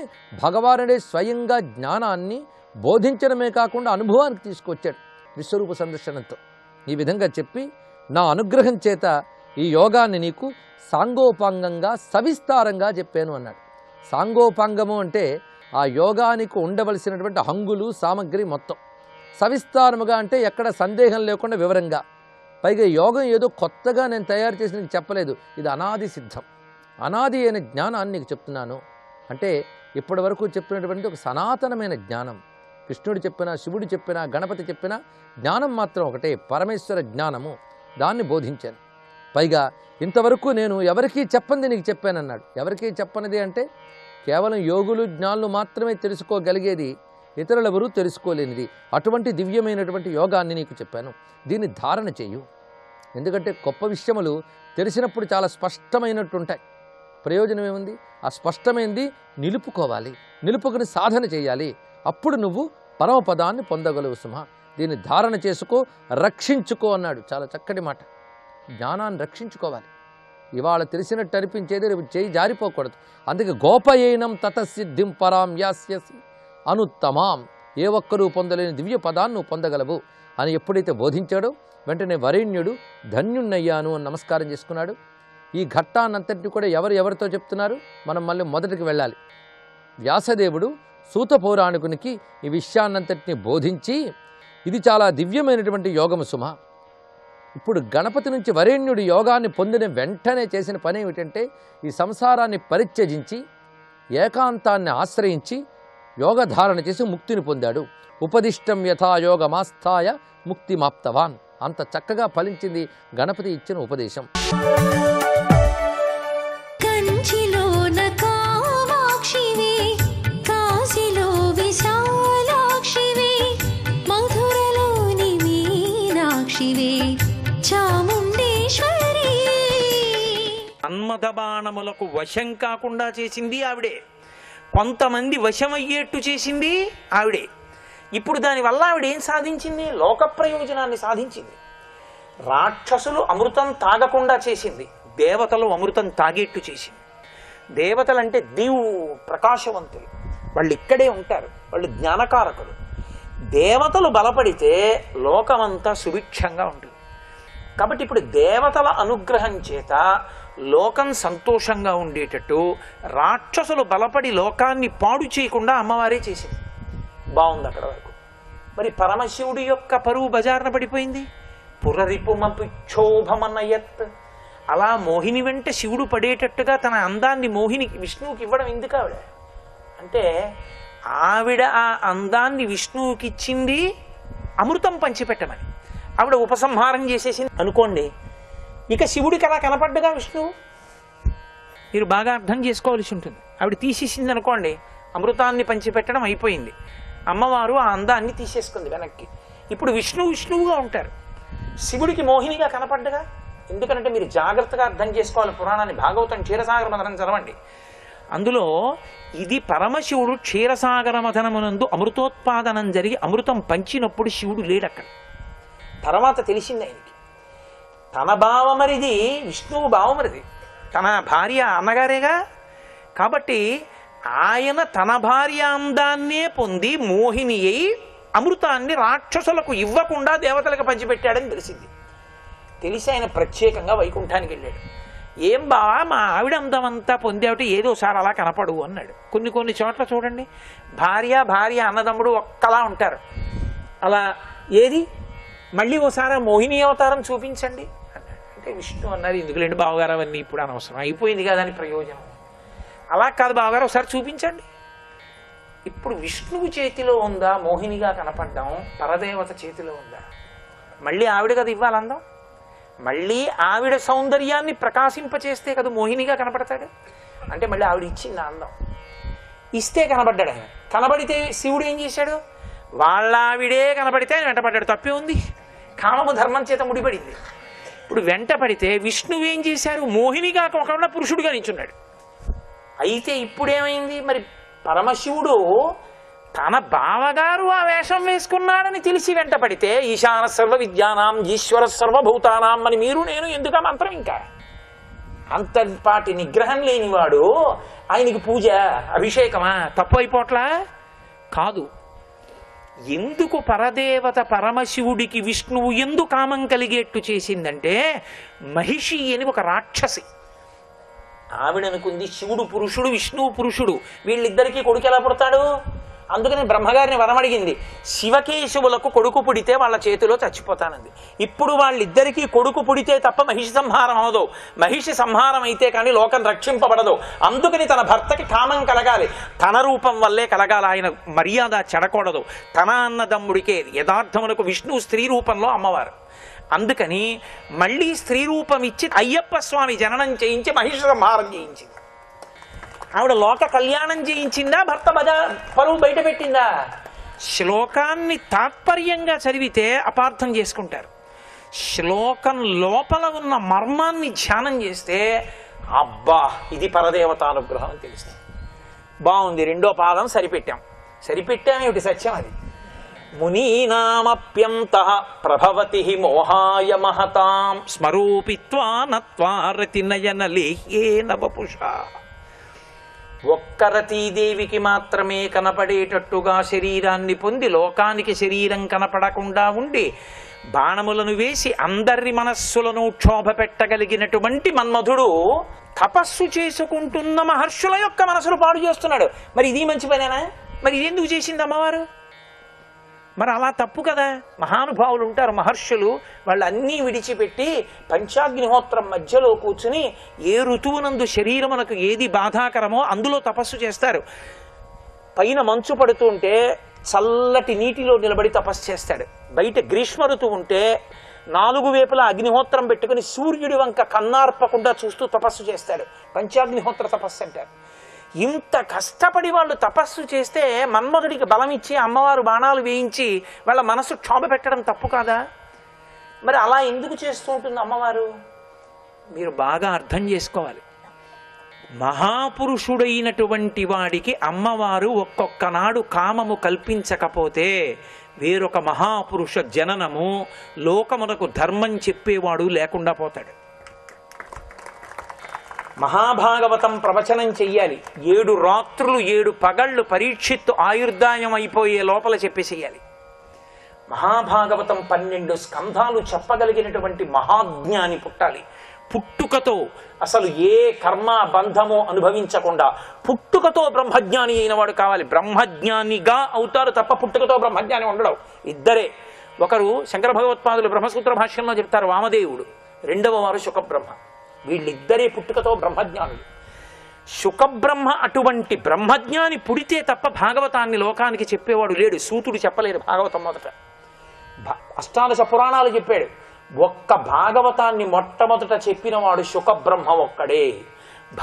భగవానుడే స్వయంగా జ్ఞానాన్ని బోధించడమే కాకుండా అనుభవానికి తీసుకొచ్చాడు విశ్వరూప సందర్శనంతో. ఈ విధంగా చెప్పి, నా అనుగ్రహం చేత ఈ యోగాన్ని నీకు సాంగోపాంగంగా సవిస్తారంగా చెప్పాను అన్నాడు. సాంగోపాంగము అంటే ఆ యోగానికి ఉండవలసినటువంటి హంగులు సామగ్రి మొత్తం. సవిస్తారముగా అంటే ఎక్కడ సందేహం లేకుండా వివరంగా. పైగా యోగం ఏదో కొత్తగా నేను తయారు చేసి నీకు చెప్పలేదు. ఇది అనాది సిద్ధం, అనాది అయిన జ్ఞానాన్ని నీకు చెప్తున్నాను. అంటే ఇప్పటి వరకు చెప్పినటువంటి ఒక సనాతనమైన జ్ఞానం. కృష్ణుడు చెప్పినా, శివుడు చెప్పినా, గణపతి చెప్పినా జ్ఞానం మాత్రం ఒకటే, పరమేశ్వర జ్ఞానము. దాన్ని బోధించాను. పైగా ఇంతవరకు నేను ఎవరికీ చెప్పంది నీకు చెప్పానన్నాడు. ఎవరికీ చెప్పనిది అంటే కేవలం యోగులు, జ్ఞానులు మాత్రమే తెలుసుకోగలిగేది, ఇతరులెవరూ తెలుసుకోలేనిది. అటువంటి దివ్యమైనటువంటి యోగాన్ని నీకు చెప్పాను. దీన్ని ధారణ చేయు. ఎందుకంటే గొప్ప విషయములు తెలిసినప్పుడు చాలా స్పష్టమైనట్టు ఉంటాయి. ప్రయోజనం ఏముంది? ఆ స్పష్టమైంది నిలుపుకోవాలి, నిలుపుకుని సాధన చేయాలి. అప్పుడు నువ్వు పరమపదాన్ని పొందగలవు సుమా. దీన్ని ధారణ చేసుకో, రక్షించుకో అన్నాడు. చాలా చక్కటి మాట. జ్ఞానాన్ని రక్షించుకోవాలి. ఇవాళ తెలిసినట్టు అనిపించేది రేపు చేయి జారిపోకూడదు. అందుకే గోపయేనం తతసిద్ధిం పరాం యాస్యసి అనుత్తమాం, ఏ ఒక్కరూ పొందలేని దివ్య పదాన్ని పొందగలవు అని ఎప్పుడైతే బోధించాడో వెంటనే వరేణ్యుడు ధన్యుణ్ణయ్యాను అని నమస్కారం చేసుకున్నాడు. ఈ ఘట్టాన్నంతటిని కూడా ఎవరు ఎవరితో చెప్తున్నారు? మనం మళ్ళీ మొదటికి వెళ్ళాలి. వ్యాసదేవుడు సూత పౌరాణికునికి ఈ విషయాన్నంతటిని బోధించి, ఇది చాలా దివ్యమైనటువంటి యోగము సుమ. ఇప్పుడు గణపతి నుంచి వరేణ్యుడి యోగాన్ని పొందిన వెంటనే చేసిన పని ఏమిటంటే, ఈ సంసారాన్ని పరిత్యజించి ఏకాంతాన్ని ఆశ్రయించి యోగధారణ చేసి ముక్తిని పొందాడు. ఉపదిష్టం యథా యోగమాస్థాయ ముక్తిమాప్తవాన్. అంత చక్కగా ఫలించింది గణపతి ఇచ్చిన ఉపదేశం. అన్మద బాణములకు వశం కాకుండా చేసింది ఆవిడే. కొంతమంది వశమయ్యేట్టు చేసింది ఆవిడే. ఇప్పుడు దానివల్ల ఆవిడేం సాధించింది? లోక ప్రయోజనాన్ని సాధించింది. రాక్షసులు అమృతం తాగకుండా చేసింది, దేవతలు అమృతం తాగేట్టు చేసింది. దేవతలంటే దేవు ప్రకాశవంతులు, వాళ్ళు ఇక్కడే ఉంటారు, వాళ్ళు జ్ఞానకారకులు. దేవతలు బలపడితే లోకమంతా సుభిక్షంగా ఉంటుంది. కాబట్టి ఇప్పుడు దేవతల అనుగ్రహం చేత లోకం సంతోషంగా ఉండేటట్టు రాక్షసులు బలపడి లోకాన్ని పాడు చేయకుండా అమ్మవారే చేసింది. బాగుంది అక్కడ వరకు. మరి పరమశివుడి యొక్క పరువు బజారున పడిపోయింది, పురరిపుమపుక్షోభమనయత్. అలా మోహిని వెంట శివుడు పడేటట్టుగా తన అందాన్ని మోహిని విష్ణువుకి ఇవ్వడం ఎందుకు ఆవిడ అంటే, ఆవిడ ఆ అందాన్ని విష్ణువుకి ఇచ్చింది అమృతం పంచిపెట్టమని. ఆవిడ ఉపసంహారం చేసేసింది అనుకోండి, ఇక శివుడికి అలా కనపడ్డగా విష్ణువు, మీరు బాగా అర్థం చేసుకోవాల్సి ఉంటుంది. ఆవిడ తీసేసింది అనుకోండి, అమృతాన్ని పంచిపెట్టడం అయిపోయింది, అమ్మవారు ఆ అందాన్ని తీసేసుకుంది వెనక్కి. ఇప్పుడు విష్ణువు విష్ణువుగా ఉంటారు, శివుడికి మోహినిగా కనపడ్డగా. ఎందుకంటే మీరు జాగ్రత్తగా అర్థం చేసుకోవాలి పురాణాన్ని. భాగవతం క్షీరసాగర మథనం చదవండి, అందులో ఇది పరమశివుడు క్షీరసాగర మథనమునందు అమృతోత్పాదనం జరిగి అమృతం పంచినప్పుడు శివుడు లేడు అక్కడ. తర్వాత తెలిసింది ఆయనకి, తన భావమరిది విష్ణువు భావమరిది, తన భార్య అన్నగారేగా. కాబట్టి ఆయన తన భార్య అందాన్నే పొంది మోహిని అయి అమృతాన్ని రాక్షసులకు ఇవ్వకుండా దేవతలకు పంచిపెట్టాడని తెలిసింది. తెలిసి ఆయన ప్రత్యేకంగా వైకుంఠానికి వెళ్ళాడు. ఏం బావా మా ఆవిడ అందమంతా పొందేవిటి, ఏదోసారి అలా కనపడు అన్నాడు. కొన్ని కొన్ని చోట్ల చూడండి భార్య భార్య అన్నదమ్ముడు ఒక్కలా ఉంటారు. అలా ఏది మళ్ళీ ఓసారి మోహిని అవతారం చూపించండి అన్నాడు. అంటే విష్ణు అన్నారు, ఎందుకులేండి బావగారు అవన్నీ ఇప్పుడు అనవసరం, అయిపోయింది కదా అని ప్రయోజనం. అలా కాదు బావగారు ఒకసారి చూపించండి. ఇప్పుడు విష్ణువు చేతిలో ఉందా మోహినిగా కనపడ్డాం, పరదేవత చేతిలో ఉందా? మళ్ళీ ఆవిడ కదా ఇవ్వాలందాం, మళ్ళీ ఆవిడ సౌందర్యాన్ని ప్రకాశింపచేస్తే కదా మోహినిగా కనపడతాడు. అంటే మళ్ళీ ఆవిడ ఇచ్చింది అందం, ఇస్తే కనబడ్డాడు ఆయన. కనబడితే శివుడు ఏం చేశాడు, వాళ్ళ ఆవిడే కనబడితే ఆయన వెంటపడ్డాడు. తప్పే ఉంది, కామము ధర్మం చేత ముడిపడింది. ఇప్పుడు వెంటపడితే విష్ణువు ఏం చేశారు, మోహినిగా ఒకవేళ పురుషుడిగా నిల్చున్నాడు. అయితే ఇప్పుడేమైంది, మరి పరమశివుడు తన బావగారు ఆ వేషం వేసుకున్నాడని తెలిసి వెంటపడితే ఈశాన సర్వ విద్యానాం ఈశ్వర సర్వభూతానాం అని మీరు నేను ఎందుక మంత్రం. ఇంకా అంతపాటి నిగ్రహం లేనివాడు ఆయనకి పూజ అభిషేకమా తప్పు అయిపోట్లా కాదు. ఎందుకు పరదేవత పరమశివుడికి విష్ణువు ఎందుకు కామం కలిగేట్టు చేసిందంటే, మహిషి అని ఒక రాక్షసి ఆవిడనుకుంది శివుడు పురుషుడు విష్ణువు పురుషుడు, వీళ్ళిద్దరికీ కొడుకు ఎలా పుడతాడు? అందుకని బ్రహ్మగారిని వరం అడిగింది, శివకేశవులకు కొడుకు పుడితే వాళ్ళ చేతిలో చచ్చిపోతానంది. ఇప్పుడు వాళ్ళిద్దరికీ కొడుకు పుడితే తప్ప మహిషి సంహారం అవదు, మహిషి సంహారం అయితే కానీ లోకం రక్షింపబడదు. అందుకని తన భర్తకి కామం కలగాలి, తన రూపం వల్లే కలగాలి, ఆయన మర్యాద చెడకూడదు, తన అన్నదమ్ముడికే. యథార్థమునకు విష్ణువు స్త్రీ రూపంలో అమ్మవారు, అందుకని మళ్ళీ స్త్రీ రూపం ఇచ్చి అయ్యప్ప స్వామి జననం చేయించి మహిషి సంహారం చేయించింది. ఆవిడ లోక కళ్యాణం చేయించిందా, భర్త పరువు బయట పెట్టిందా? శ్లోకాన్ని తాత్పర్యంగా చదివితే అపార్థం చేసుకుంటారు. శ్లోకం లోపల ఉన్న మర్మాన్ని ధ్యానం చేస్తే అబ్బా ఇది పరదేవతానుగ్రహం అని తెలుస్తుంది. బాగుంది, రెండో పాదం సరిపెట్టామేమిటి సత్యం అది. మునీనామప్యంతః ప్రభవతి మోహాయ మహతాం స్మరూపిత్వా నత్వా రతినయన లేహ్యేన వపుషా. ఒక్క రతీదేవికి మాత్రమే కనపడేటట్టుగా శరీరాన్ని పొంది లోకానికి శరీరం కనపడకుండా ఉండి బాణములను వేసి అందరి మనస్సులను క్షోభ పెట్టగలిగినటువంటి మన్మధుడు తపస్సు చేసుకుంటున్న మహర్షుల యొక్క మనసులు పాడు చేస్తున్నాడు. మరి ఇది మంచి పనేనా? మరి ఇది ఎందుకు చేసింది అమ్మవారు? మరి అలా తప్పు కదా. మహానుభావులు ఉంటారు మహర్షులు, వాళ్ళు అన్నీ విడిచిపెట్టి పంచాగ్నిహోత్రం మధ్యలో కూర్చుని ఏ ఋతువునందు శరీరమునకు ఏది బాధాకరమో అందులో తపస్సు చేస్తారు. పైన మంచు పడుతుంటే చల్లటి నీటిలో నిలబడి తపస్సు చేస్తాడు. బయట గ్రీష్మ ఋతువు ఉంటే నాలుగు వేపులా అగ్నిహోత్రం పెట్టుకుని సూర్యుడి వంక కన్నార్పకుండా చూస్తూ తపస్సు చేస్తాడు. పంచాగ్నిహోత్ర తపస్సు అంటారు. ఇంత కష్టపడి వాళ్ళు తపస్సు చేస్తే మన్మధుడికి బలం ఇచ్చి అమ్మవారు బాణాలు వేయించి వాళ్ళ మనసు క్షోభ పెట్టడం తప్పు కాదా? మరి అలా ఎందుకు చేస్తూ ఉంటుంది అమ్మవారు? మీరు బాగా అర్థం చేసుకోవాలి. మహాపురుషుడైనటువంటి వాడికి అమ్మవారు ఒక్కొక్కనాడు కామము కల్పించకపోతే వేరొక మహాపురుష జననము లోకమునకు ధర్మం చెప్పేవాడు లేకుండా పోతాడు. మహాభాగవతం ప్రవచనం చెయ్యాలి, 7 రాత్రులు 7 పగళ్ళు పరీక్షిత్తు ఆయుర్దాయం అయిపోయే లోపల చెప్పేసేయాలి. మహాభాగవతం 12 స్కంధాలు చెప్పగలిగినటువంటి మహాజ్ఞాని పుట్టాలి. పుట్టుకతో అసలు ఏ కర్మ బంధమో అనుభవించకుండా పుట్టుకతో బ్రహ్మజ్ఞాని అయిన వాడు కావాలి. బ్రహ్మజ్ఞానిగా అవుతారు తప్ప పుట్టుకతో బ్రహ్మజ్ఞాని ఉండడం ఇద్దరే. ఒకరు శంకర భగవత్పాదులు బ్రహ్మసూత్ర భాష్యంలో చెప్తారు, వామదేవుడు, రెండవ వారు శుకబ్రహ్మ, వీళ్ళిద్దరే పుట్టుకతో బ్రహ్మజ్ఞానులు. శుకబ్రహ్మ అటువంటి బ్రహ్మజ్ఞాని పుడితే తప్ప భాగవతాన్ని లోకానికి చెప్పేవాడు లేడు. సూతుడు చెప్పలేదు భాగవతం మొదట, అష్టాదశ పురాణాలు చెప్పాడు, ఒక్క భాగవతాన్ని మొట్టమొదట చెప్పినవాడు శుకబ్రహ్మ ఒక్కడే.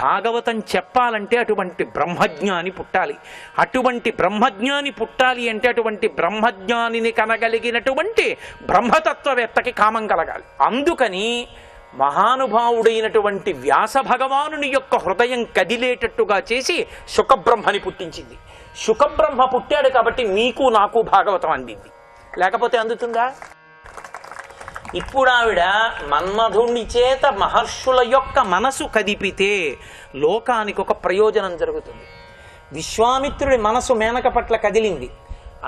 భాగవతం చెప్పాలంటే అటువంటి బ్రహ్మజ్ఞాని పుట్టాలి. అటువంటి బ్రహ్మజ్ఞాని పుట్టాలి అంటే అటువంటి బ్రహ్మజ్ఞానిని కనగలిగినటువంటి బ్రహ్మతత్వవేత్తకి కామం కలగాలి. అందుకని మహానుభావుడైనటువంటి వ్యాస భగవానుని యొక్క హృదయం కదిలేటట్టుగా చేసి శుకబ్రహ్మని పుట్టించింది. శుకబ్రహ్మ పుట్టాడు కాబట్టి నీకు నాకు భాగవతం అందింది. లేకపోతే అందుతుందా? ఇప్పుడు ఆవిడ మన్మధుని చేత మహర్షుల యొక్క మనసు కదిపితే లోకానికి ఒక ప్రయోజనం జరుగుతుంది. విశ్వామిత్రుడి మనసు మేనక పట్ల కదిలింది,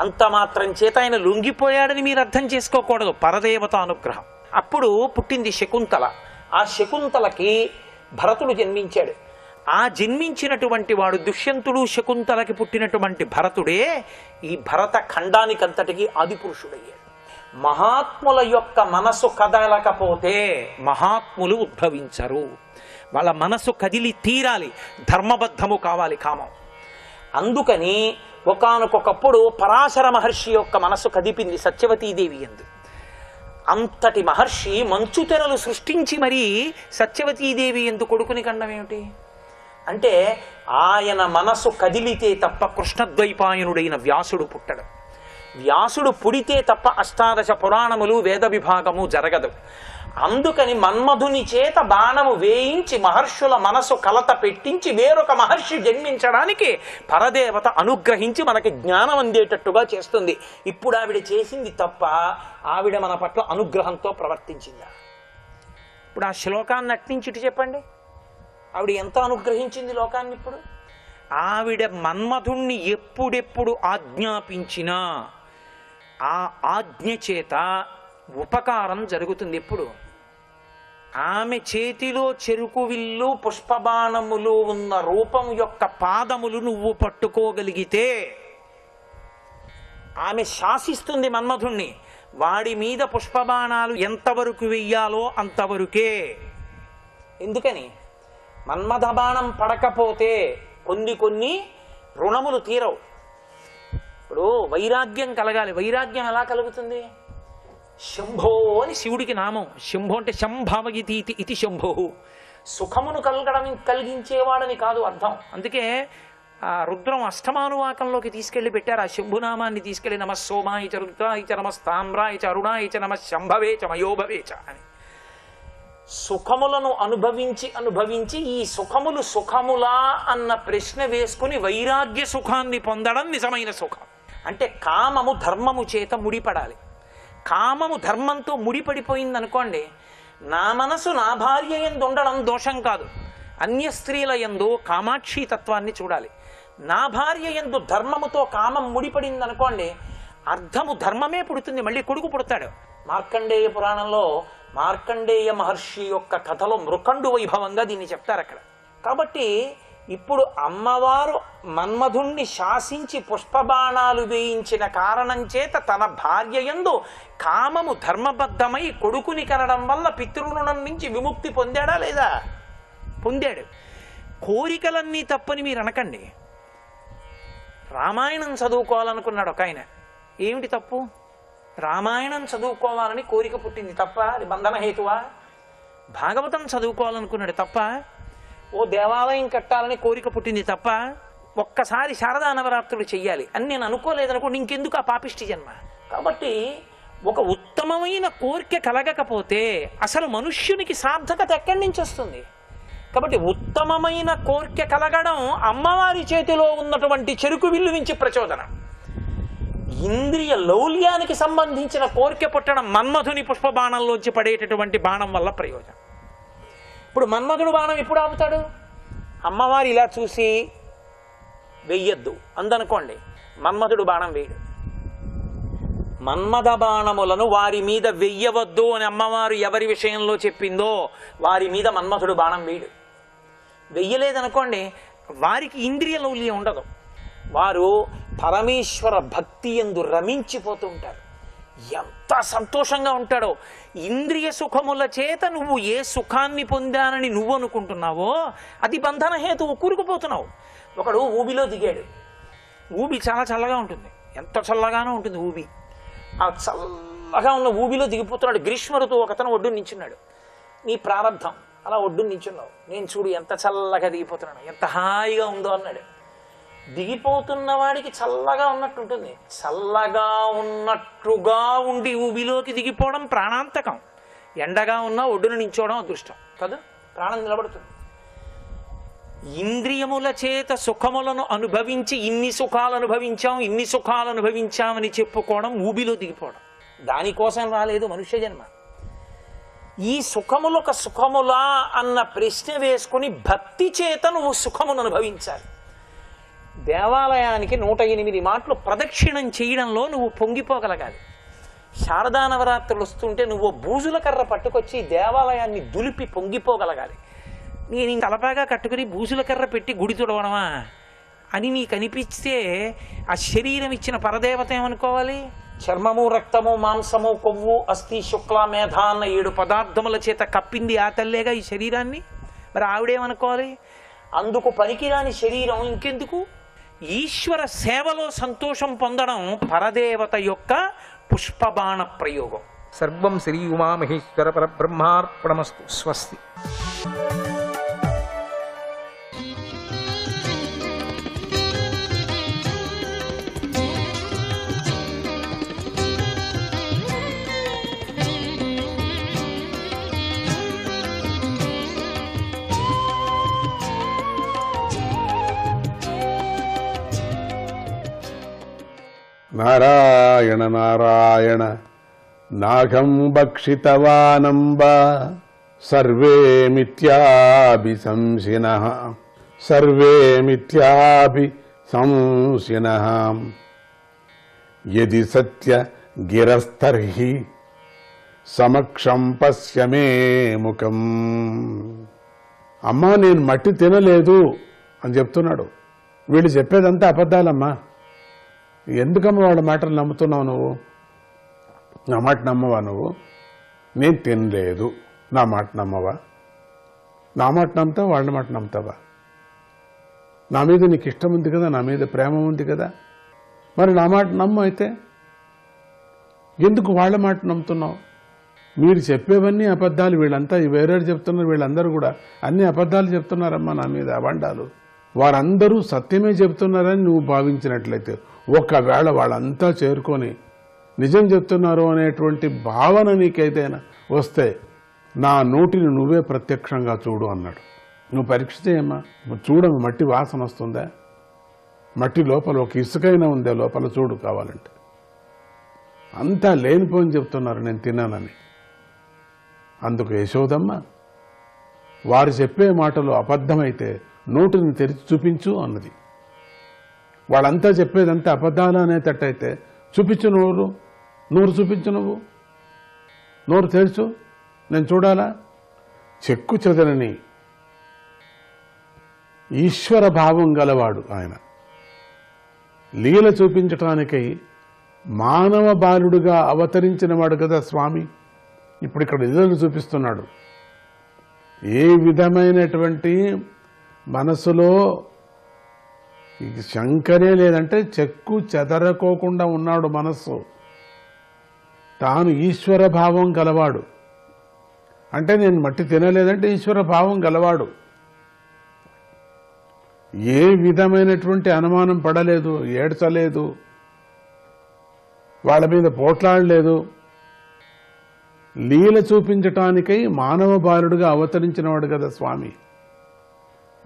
అంత మాత్రం చేత ఆయన లొంగిపోయాడని మీరు అర్థం చేసుకోకూడదు. పరదేవత అనుగ్రహం. అప్పుడు పుట్టింది శకుంతల. ఆ శకుంతలకి భరతుడు జన్మించాడు. ఆ జన్మించినటువంటి వాడు దుష్యంతుడు. శకుంతలకి పుట్టినటువంటి భరతుడే ఈ భరత ఖండానికంతటికి ఆదిపురుషుడయ్యాడు. మహాత్ముల యొక్క మనసు కదలకపోతే మహాత్ములు ఉద్భవించరు. వాళ్ళ మనసు కదిలి తీరాలి, ధర్మబద్ధము కావాలి కామం. అందుకని ఒకానొకప్పుడు పరాశర మహర్షి యొక్క మనసు కదిపింది సత్యవతీదేవి ఎందు. అంతటి మహర్షి మంచు తెరలు సృష్టించి మరీ సత్యవతీదేవి ఎందు కొడుకుని కన్నం ఏమిటి అంటే ఆయన మనసు కదిలితే తప్ప కృష్ణద్వైపాయనుడైన వ్యాసుడు పుట్టడం, వ్యాసుడు పుడితే తప్ప అష్టాదశ పురాణములు వేద విభాగము జరగదు. అందుకని మన్మధుని చేత బాణము వేయించి మహర్షుల మనసు కలత పెట్టించి వేరొక మహర్షి జన్మించడానికి పరదేవత అనుగ్రహించి మనకి జ్ఞానం అందేటట్టుగా చేస్తుంది. ఇప్పుడు ఆవిడ చేసింది తప్ప ఆవిడ మన పట్ల అనుగ్రహంతో ప్రవర్తించిందా? ఇప్పుడు ఆ శ్లోకాన్ని అట్నించిటి చెప్పండి, ఆవిడ ఎంత అనుగ్రహించింది లోకాన్ని. ఇప్పుడు ఆవిడ మన్మధుణ్ణి ఎప్పుడెప్పుడు ఆజ్ఞాపించినా ఆ ఆజ్ఞ చేత ఉపకారం జరుగుతుంది. ఎప్పుడు ఆమె చేతిలో చెరుకు విల్లు పుష్పబాణములు ఉన్న రూపం యొక్క పాదములు నువ్వు పట్టుకోగలిగితే, ఆమె శాసిస్తుంది మన్మధుణ్ణి, వాడి మీద పుష్పబాణాలు ఎంతవరకు వెయ్యాలో అంతవరకే. ఎందుకని? మన్మథ బాణం పడకపోతే కొన్ని రుణములు తీరవు. ఇప్పుడు వైరాగ్యం కలగాలి. వైరాగ్యం ఎలా కలుగుతుంది? శంభో అని శివుడికి నామం. శంభో అంటే శంభావయితి ఇది శంభో, సుఖమును కలిగించేవాడని కాదు అర్థం. అందుకే ఆ రుద్రం అష్టమానువాకంలోకి తీసుకెళ్లి పెట్టారు ఆ శంభునామాన్ని. తీసుకెళ్లి నమ సోమాయిచ రుద్రాయిచ నమస్తామ్రాయిచ అరుణాయిచ నమ శంభవేచ మయోభవేచ అని సుఖములను అనుభవించి అనుభవించి ఈ సుఖములు సుఖములా అన్న ప్రశ్న వేసుకుని వైరాగ్య సుఖాన్ని పొందడం నిజమైన సుఖం. అంటే కామము ధర్మము చేత ముడిపడాలి. కామము ధర్మంతో ముడిపడిపోయిందనుకోండి, నా మనసు నా భార్య ఎందు ఉండడం దోషం కాదు, అన్య స్త్రీల ఎందు కామాక్షి తత్వాన్ని చూడాలి. నా భార్య ఎందు ధర్మముతో కామం ముడిపడిందనుకోండి, అర్థము ధర్మమే పుడుతుంది, మళ్ళీ కొడుకు పుడతాడు. మార్కండేయ పురాణంలో మార్కండేయ మహర్షి యొక్క కథలో మృకండు వైభవంగా దీన్ని చెప్తారు అక్కడ. కాబట్టి ఇప్పుడు అమ్మవారు మన్మధుణ్ణి శాసించి పుష్పబాణాలు వేయించిన కారణం చేత తన భార్య యందు కామము ధర్మబద్ధమై కొడుకుని కనడం వల్ల పితృణం నుంచి విముక్తి పొందాడా లేదా? పొందాడు. కోరికలన్నీ తప్పని మీరు అనకండి. రామాయణం చదువుకోవాలనుకున్నాడు ఒక ఆయన, ఏమిటి తప్పు? రామాయణం చదువుకోవాలని కోరిక పుట్టింది తప్ప, అది బంధన హేతువా? భాగవతం చదువుకోవాలనుకున్నాడు తప్ప, ఓ దేవాలయం కట్టాలని కోరిక పుట్టింది తప్ప, ఒక్కసారి శారదా నవరాత్రులు చెయ్యాలి అని నేను అనుకోలేదనుకోండి, ఇంకెందుకు ఆ పాపిష్టి జన్మ? కాబట్టి ఒక ఉత్తమమైన కోరిక కలగకపోతే అసలు మనుష్యునికి సార్థకత ఎక్కడి నుంచి వస్తుంది? కాబట్టి ఉత్తమమైన కోరిక కలగడం అమ్మవారి చేతిలో ఉన్నటువంటి చెరుకు విల్లు నుంచి ప్రచోదనం. ఇంద్రియ లౌల్యానికి సంబంధించిన కోరిక పుట్టడం మన్మధుని పుష్పబాణంలోంచి పడేటటువంటి బాణం వల్ల ప్రయోజనం. ఇప్పుడు మన్మధుడు బాణం ఎప్పుడు ఆపుతాడు? అమ్మవారు ఇలా చూసి వెయ్యద్దు అందనుకోండి, మన్మధుడు బాణం వేయడు. మన్మథ బాణములను వారి మీద వెయ్యవద్దు అని అమ్మవారు ఎవరి విషయంలో చెప్పిందో వారి మీద మన్మధుడు బాణం వేయడు. వెయ్యలేదనుకోండి, వారికి ఇంద్రియ లౌల్యం ఉండదు, వారు పరమేశ్వర భక్తి యందు రమించిపోతూ ఉంటారు. ఎంత సంతోషంగా ఉంటాడో. ఇంద్రియ సుఖముల చేత నువ్వు ఏ సుఖాన్ని పొందానని నువ్వు అనుకుంటున్నావో అది బంధన హేతువు, కూరుకుపోతున్నావు. ఒకడు ఊబిలో దిగాడు. ఊబి చాలా చల్లగా ఉంటుంది, ఎంత చల్లగానో ఉంటుంది ఊబి. ఆ చల్లగా ఉన్న ఊబిలో దిగిపోతున్నాడు. గ్రీష్మ ఋతువు ఒకతను ఒడ్డు నించున్నాడు. నీ ప్రారంధం అలా ఒడ్డు నించున్నావు, నేను చూడు ఎంత చల్లగా దిగిపోతున్నాను, ఎంత హాయిగా ఉందో అన్నాడు. దిగిపోతున్న వాడికి చల్లగా ఉన్నట్టు ఉంటుంది. చల్లగా ఉన్నట్లుగా ఉండి ఊబిలోకి దిగిపోవడం ప్రాణాంతకం. ఎండగా ఉన్న ఒడ్డును నించోవడం అదృష్టం కదా, ప్రాణం నిలబడుతుంది. ఇంద్రియముల చేత సుఖములను అనుభవించి ఇన్ని సుఖాలు అనుభవించామని చెప్పుకోవడం ఊబిలో దిగిపోవడం. దానికోసం రాలేదు మనుష్య జన్మ. ఈ సుఖములొక సుఖములా అన్న ప్రశ్న వేసుకుని భక్తి చేత నువ్వు సుఖమును అనుభవించాలి. దేవాలయానికి 108 మాటలు ప్రదక్షిణం చేయడంలో నువ్వు పొంగిపోగలగాలి. శారదా నవరాత్రులు వస్తుంటే నువ్వు బూజుల కర్ర పట్టుకొచ్చి దేవాలయాన్ని దులిపి పొంగిపోగలగాలి. నేను తలపాగా కట్టుకుని బూజుల కర్ర పెట్టి గుడి తుడవడమా అని నీకు అనిపిస్తే ఆ శరీరం ఇచ్చిన పరదేవత ఏమనుకోవాలి? చర్మము, రక్తము, మాంసము, కొవ్వు, అస్థి, శుక్ల, మేధ అన్న 7 పదార్థముల చేత కప్పింది ఆ తల్లేగా ఈ శరీరాన్ని. మరి ఆవిడేమనుకోవాలి? అందుకు పనికిరాని శరీరం ఇంకెందుకు? ఈశ్వర సేవలో సంతోషం పొందడం పరదేవత యొక్క పుష్పబాణ ప్రయోగం. సర్వం శ్రీ ఉమామహేశ్వర పరబ్రహ్మార్పణమస్తు. స్వస్తి. నారాయణ నారాయణ నాఘం భక్షితవానంబ సర్వే మిథ్యాభిసంసినః యది సత్య గిరస్తర్హి సమక్షం పశ్య మే ముఖం. అమ్మా, నేను మట్టి తినలేదు అని చెప్తున్నాడు. వీళ్ళు చెప్పేదంతా అబద్ధాలమ్మా. ఎందుకమ్మ వాళ్ళ మాటలు నమ్ముతున్నావు నువ్వు? నా మాట నమ్మవా నువ్వు? నేను తినలేదు, నా మాట నమ్మవా? నా మాట నమ్ముతావా, వాళ్ళ మాట నమ్ముతావా? నా మీద నీకు ఇష్టం ఉంది కదా, నా మీద ప్రేమ ఉంది కదా, మరి నా మాట నమ్ము. అయితే ఎందుకు వాళ్ళ మాట నమ్ముతున్నావు? మీరు చెప్పేవన్నీ అబద్ధాలు. వీళ్ళంతా వేరే చెప్తున్నారు. వీళ్ళందరూ కూడా అన్ని అబద్ధాలు చెప్తున్నారమ్మా నా మీద అవాండాలు. వారందరూ సత్యమే చెప్తున్నారని నువ్వు భావించినట్లయితే, ఒకవేళ వాళ్ళంతా చేరుకొని నిజం చెప్తున్నారు అనేటువంటి భావన నీకేదైనా వస్తే, నా నోటిని నువ్వే ప్రత్యక్షంగా చూడు అన్నాడు. నువ్వు పరీక్ష చేయమ్మా, చూడము. మట్టి వాసన వస్తుందా? మట్టి లోపల ఒక ఇసుకైనా ఉందే లోపల చూడు కావాలంటే. అంతా లేనిపోని చెప్తున్నారు నేను తిన్నానని. అందుకు యశోదమ్మ, వారు చెప్పే మాటలు అబద్ధమైతే నోటిని తెరిచి చూపించు అన్నది. వాళ్ళంతా చెప్పేదంతా అబద్ధాలు అనేటట్టయితే చూపించు నోరు చూపించు, నువ్వు నోరు తెరుచు, నేను చూడాలా. చెక్కు చెదరని ఈశ్వర భావం గలవాడు ఆయన. లీల చూపించటానికై మానవ బాలుడుగా అవతరించిన వాడు కదా స్వామి. ఇప్పుడు ఇక్కడ లీలను చూపిస్తున్నాడు. ఏ విధమైనటువంటి మనసులో శంకరే లేదంటే చెక్కు చెదరకోకుండా ఉన్నాడు మనస్సు. తాను ఈశ్వర భావం గలవాడు అంటే, నేను మట్టి తినలేదంటే ఈశ్వర భావం గలవాడు. ఏ విధమైనటువంటి అనుమానం పడలేదు, ఏడ్చలేదు, వాళ్ళ మీద పోట్లాడలేదు. లీల చూపించటానికై మానవ బాలుడుగా అవతరించినవాడు కదా స్వామి.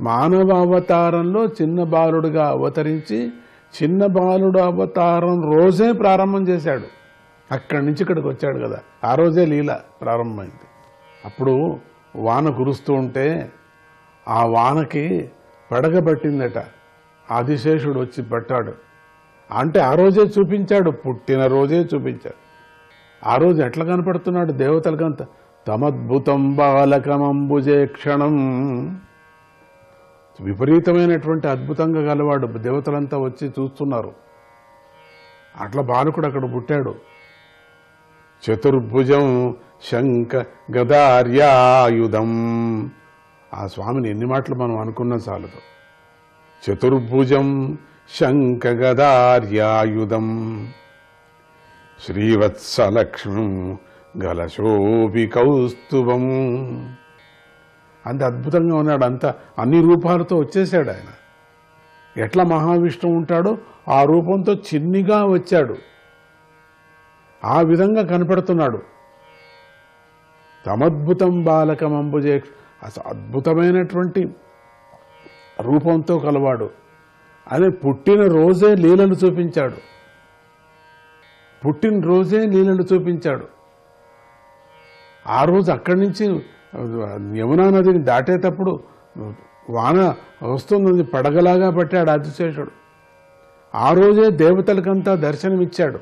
మానవ అవతారంలో చిన్న బాలుడుగా అవతరించి చిన్న బాలుడు అవతారం రోజే ప్రారంభం చేశాడు. అక్కడి నుంచి ఇక్కడికి వచ్చాడు కదా, ఆ రోజే లీల ప్రారంభమైంది. అప్పుడు వాన కురుస్తూ ఉంటే ఆ వానకి పడగబట్టిందట, ఆదిశేషుడు వచ్చి పట్టాడు అంటే ఆ రోజే చూపించాడు, పుట్టిన రోజే చూపించాడు. ఆ రోజు ఎట్లా కనపడుతున్నాడు దేవతలకంత? తమద్భుతం బాలకమంబుజే క్షణం. విపరీతమైనటువంటి అద్భుతంగా గలవాడు. దేవతలంతా వచ్చి చూస్తున్నారు. అట్లా బాలకుడు అక్కడ పుట్టాడు. చతుర్భుజం శంఖ గదార్యాయుధం. ఆ స్వామిని ఎన్ని మాటలు మనం అనుకున్నా చాలదు. చతుర్భుజం శంఖ గదార్యాయుధం శ్రీవత్సలక్ష్మం గలశోభి కౌస్తుభం. అంత అద్భుతంగా ఉన్నాడు, అంత అన్ని రూపాలతో వచ్చేసాడు ఆయన. ఎట్లా మహావిష్ణువు ఉంటాడో ఆ రూపంతో చిన్నిగా వచ్చాడు, ఆ విధంగా కనపడుతున్నాడు. తమద్భుతం బాలకమంబుజే, అసలు అద్భుతమైనటువంటి రూపంతో కలవాడు అని పుట్టినరోజే లీలలు చూపించాడు. పుట్టినరోజే లీలలు చూపించాడు. ఆ రోజు అక్కడి నుంచి యమునా నదిని దాటేటప్పుడు వాన వస్తుందని పడగలాగా పట్టాడు ఆదిశేషుడు. ఆ రోజే దేవతలకంతా దర్శనమిచ్చాడు.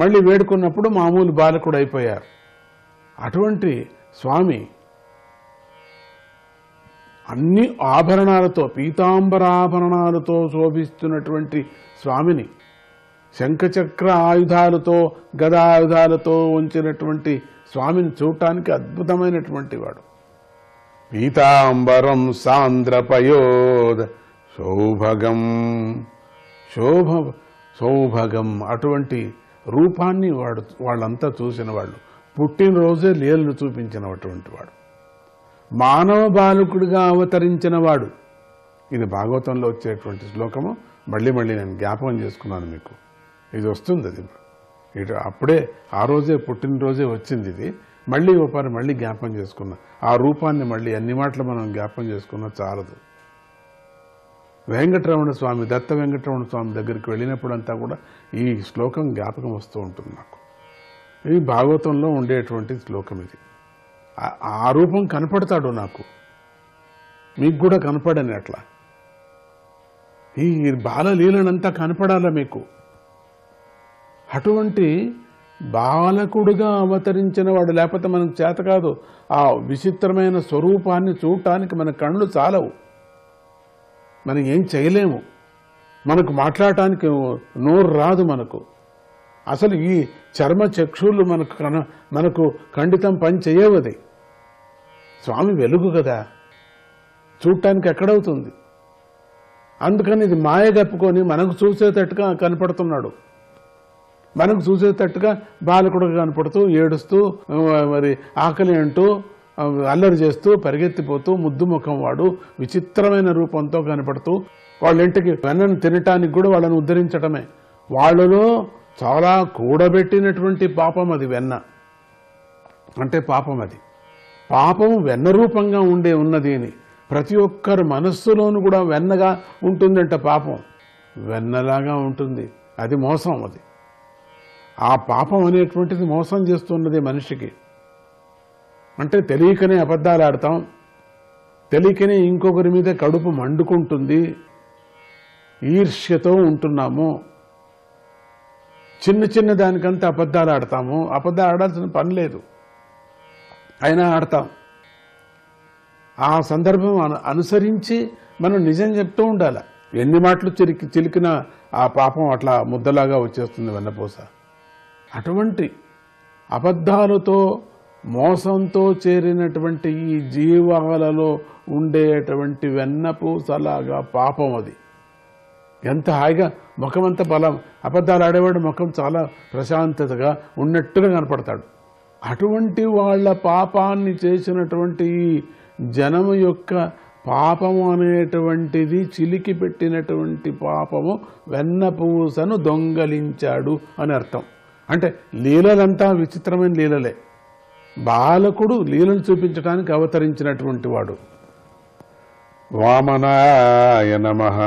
మళ్ళీ వేడుకున్నప్పుడు మామూలు బాలకుడు అయిపోయారు. అటువంటి స్వామి అన్ని ఆభరణాలతో, పీతాంబరాభరణాలతో శోభిస్తున్నటువంటి స్వామిని శంఖచక్ర ఆయుధాలతో గదాయుధాలతో ఉంచినటువంటి స్వామిని చూడటానికి అద్భుతమైనటువంటి వాడు. పీతాంబరం సాంద్రపయోద సౌభగం, సౌభగం అటువంటి రూపాన్ని వాళ్ళంతా చూసిన వాళ్ళు. పుట్టినరోజే లీలను చూపించినటువంటి వాడు, మానవ బాలకుడిగా అవతరించిన వాడు. ఇది భాగవతంలో వచ్చేటువంటి శ్లోకము. మళ్ళీ మళ్ళీ నేను జ్ఞాపకం చేసుకున్నాను మీకు, ఇది వస్తుంది. అది ఇటు అప్పుడే ఆ రోజే పుట్టినరోజే వచ్చింది. ఇది మళ్ళీ ఒకసారి మళ్ళీ జ్ఞాపకం చేసుకున్నా. ఆ రూపాన్ని మళ్ళీ అన్ని మాటలు మనం జ్ఞాపకం చేసుకున్నా చాలదు. వెంకటరమణ స్వామి, దత్త వెంకటరమణ స్వామి దగ్గరికి వెళ్ళినప్పుడంతా కూడా ఈ శ్లోకం జ్ఞాపకం వస్తూ ఉంటుంది నాకు. ఇది భాగవతంలో ఉండేటువంటి శ్లోకం. ఇది ఆ రూపం కనపడతాడు నాకు, మీకు కూడా కనపడని అట్లా ఈ బాలలీలనంతా కనపడాలా మీకు. అటువంటి బాలకుడుగా అవతరించిన వాడు, లేకపోతే మనకు చేత కాదు ఆ విచిత్రమైన స్వరూపాన్ని చూడటానికి. మన కళ్ళు చాలవు, మనం ఏం చేయలేము, మనకు మాట్లాడటానికి నోరు రాదు. మనకు అసలు ఈ చర్మ చక్షులు మనకు ఖండితం పని చేయవది. స్వామి వెలుగు కదా, చూడటానికి ఎక్కడవుతుంది. అందుకని ఇది మాయ కప్పుకొని మనకు చూసేటట్టుగా కనపడుతున్నాడు. మనకు చూసేటట్టుగా బాలకుడుగా కనపడుతూ ఏడుస్తూ మరి ఆకలి అంటూ అల్లరి చేస్తూ పరిగెత్తిపోతూ ముద్దు ముఖం వాడు విచిత్రమైన రూపంతో కనపడుతూ వాళ్ళ ఇంటికి వెన్నను తినటానికి కూడా వాళ్ళని ఉద్ధరించడమే. వాళ్ళలో చాలా కూడబెట్టినటువంటి పాపం అది, వెన్న అంటే పాపం. అది పాపం వెన్న రూపంగా ఉన్నది అని ప్రతి ఒక్కరు మనస్సులోనూ కూడా వెన్నగా ఉంటుందంట. పాపం వెన్నలాగా ఉంటుంది, అది మోసం. అది ఆ పాపం అనేటువంటిది మోసం చేస్తున్నది మనిషికి. అంటే తెలియకనే అబద్ధాలు ఆడతాం, తెలియకనే ఇంకొకరి మీద కడుపు మండుకుంటుంది, ఈర్ష్యతో ఉంటున్నాము, చిన్న చిన్న దానికంతా అబద్ధాలు ఆడతాము. అబద్ధాలు ఆడాల్సిన పని లేదు, అయినా ఆడతాం. ఆ సందర్భం అనుసరించి మనం నిజం చెప్తూ ఉండాలి. ఎన్ని మాటలు చిలికిన ఆ పాపం అట్లా ముద్దలాగా వచ్చేస్తుంది వెన్నపూస. అటువంటి అబద్ధాలతో మోసంతో చేరినటువంటి ఈ జీవాలలో ఉండేటువంటి వెన్నపూసలాగా పాపం అది. ఎంత హాయిగా ముఖమంతా బలం, అబద్ధాలు ఆడేవాడు ముఖం చాలా ప్రశాంతతగా ఉన్నట్టుగా కనపడతాడు. అటువంటి వాళ్ళ పాపాన్ని చేసినటువంటి ఈ జనము యొక్క పాపము అనేటువంటిది చిలికి పెట్టినటువంటి పాపము వెన్నపూసను దొంగలించాడు అని అర్థం. అంటే లీలలంతా విచిత్రమైన లీలలే. బాలకుడు లీలను చూపించడానికి అవతరించినటువంటి వాడు. వామనాయ నమః.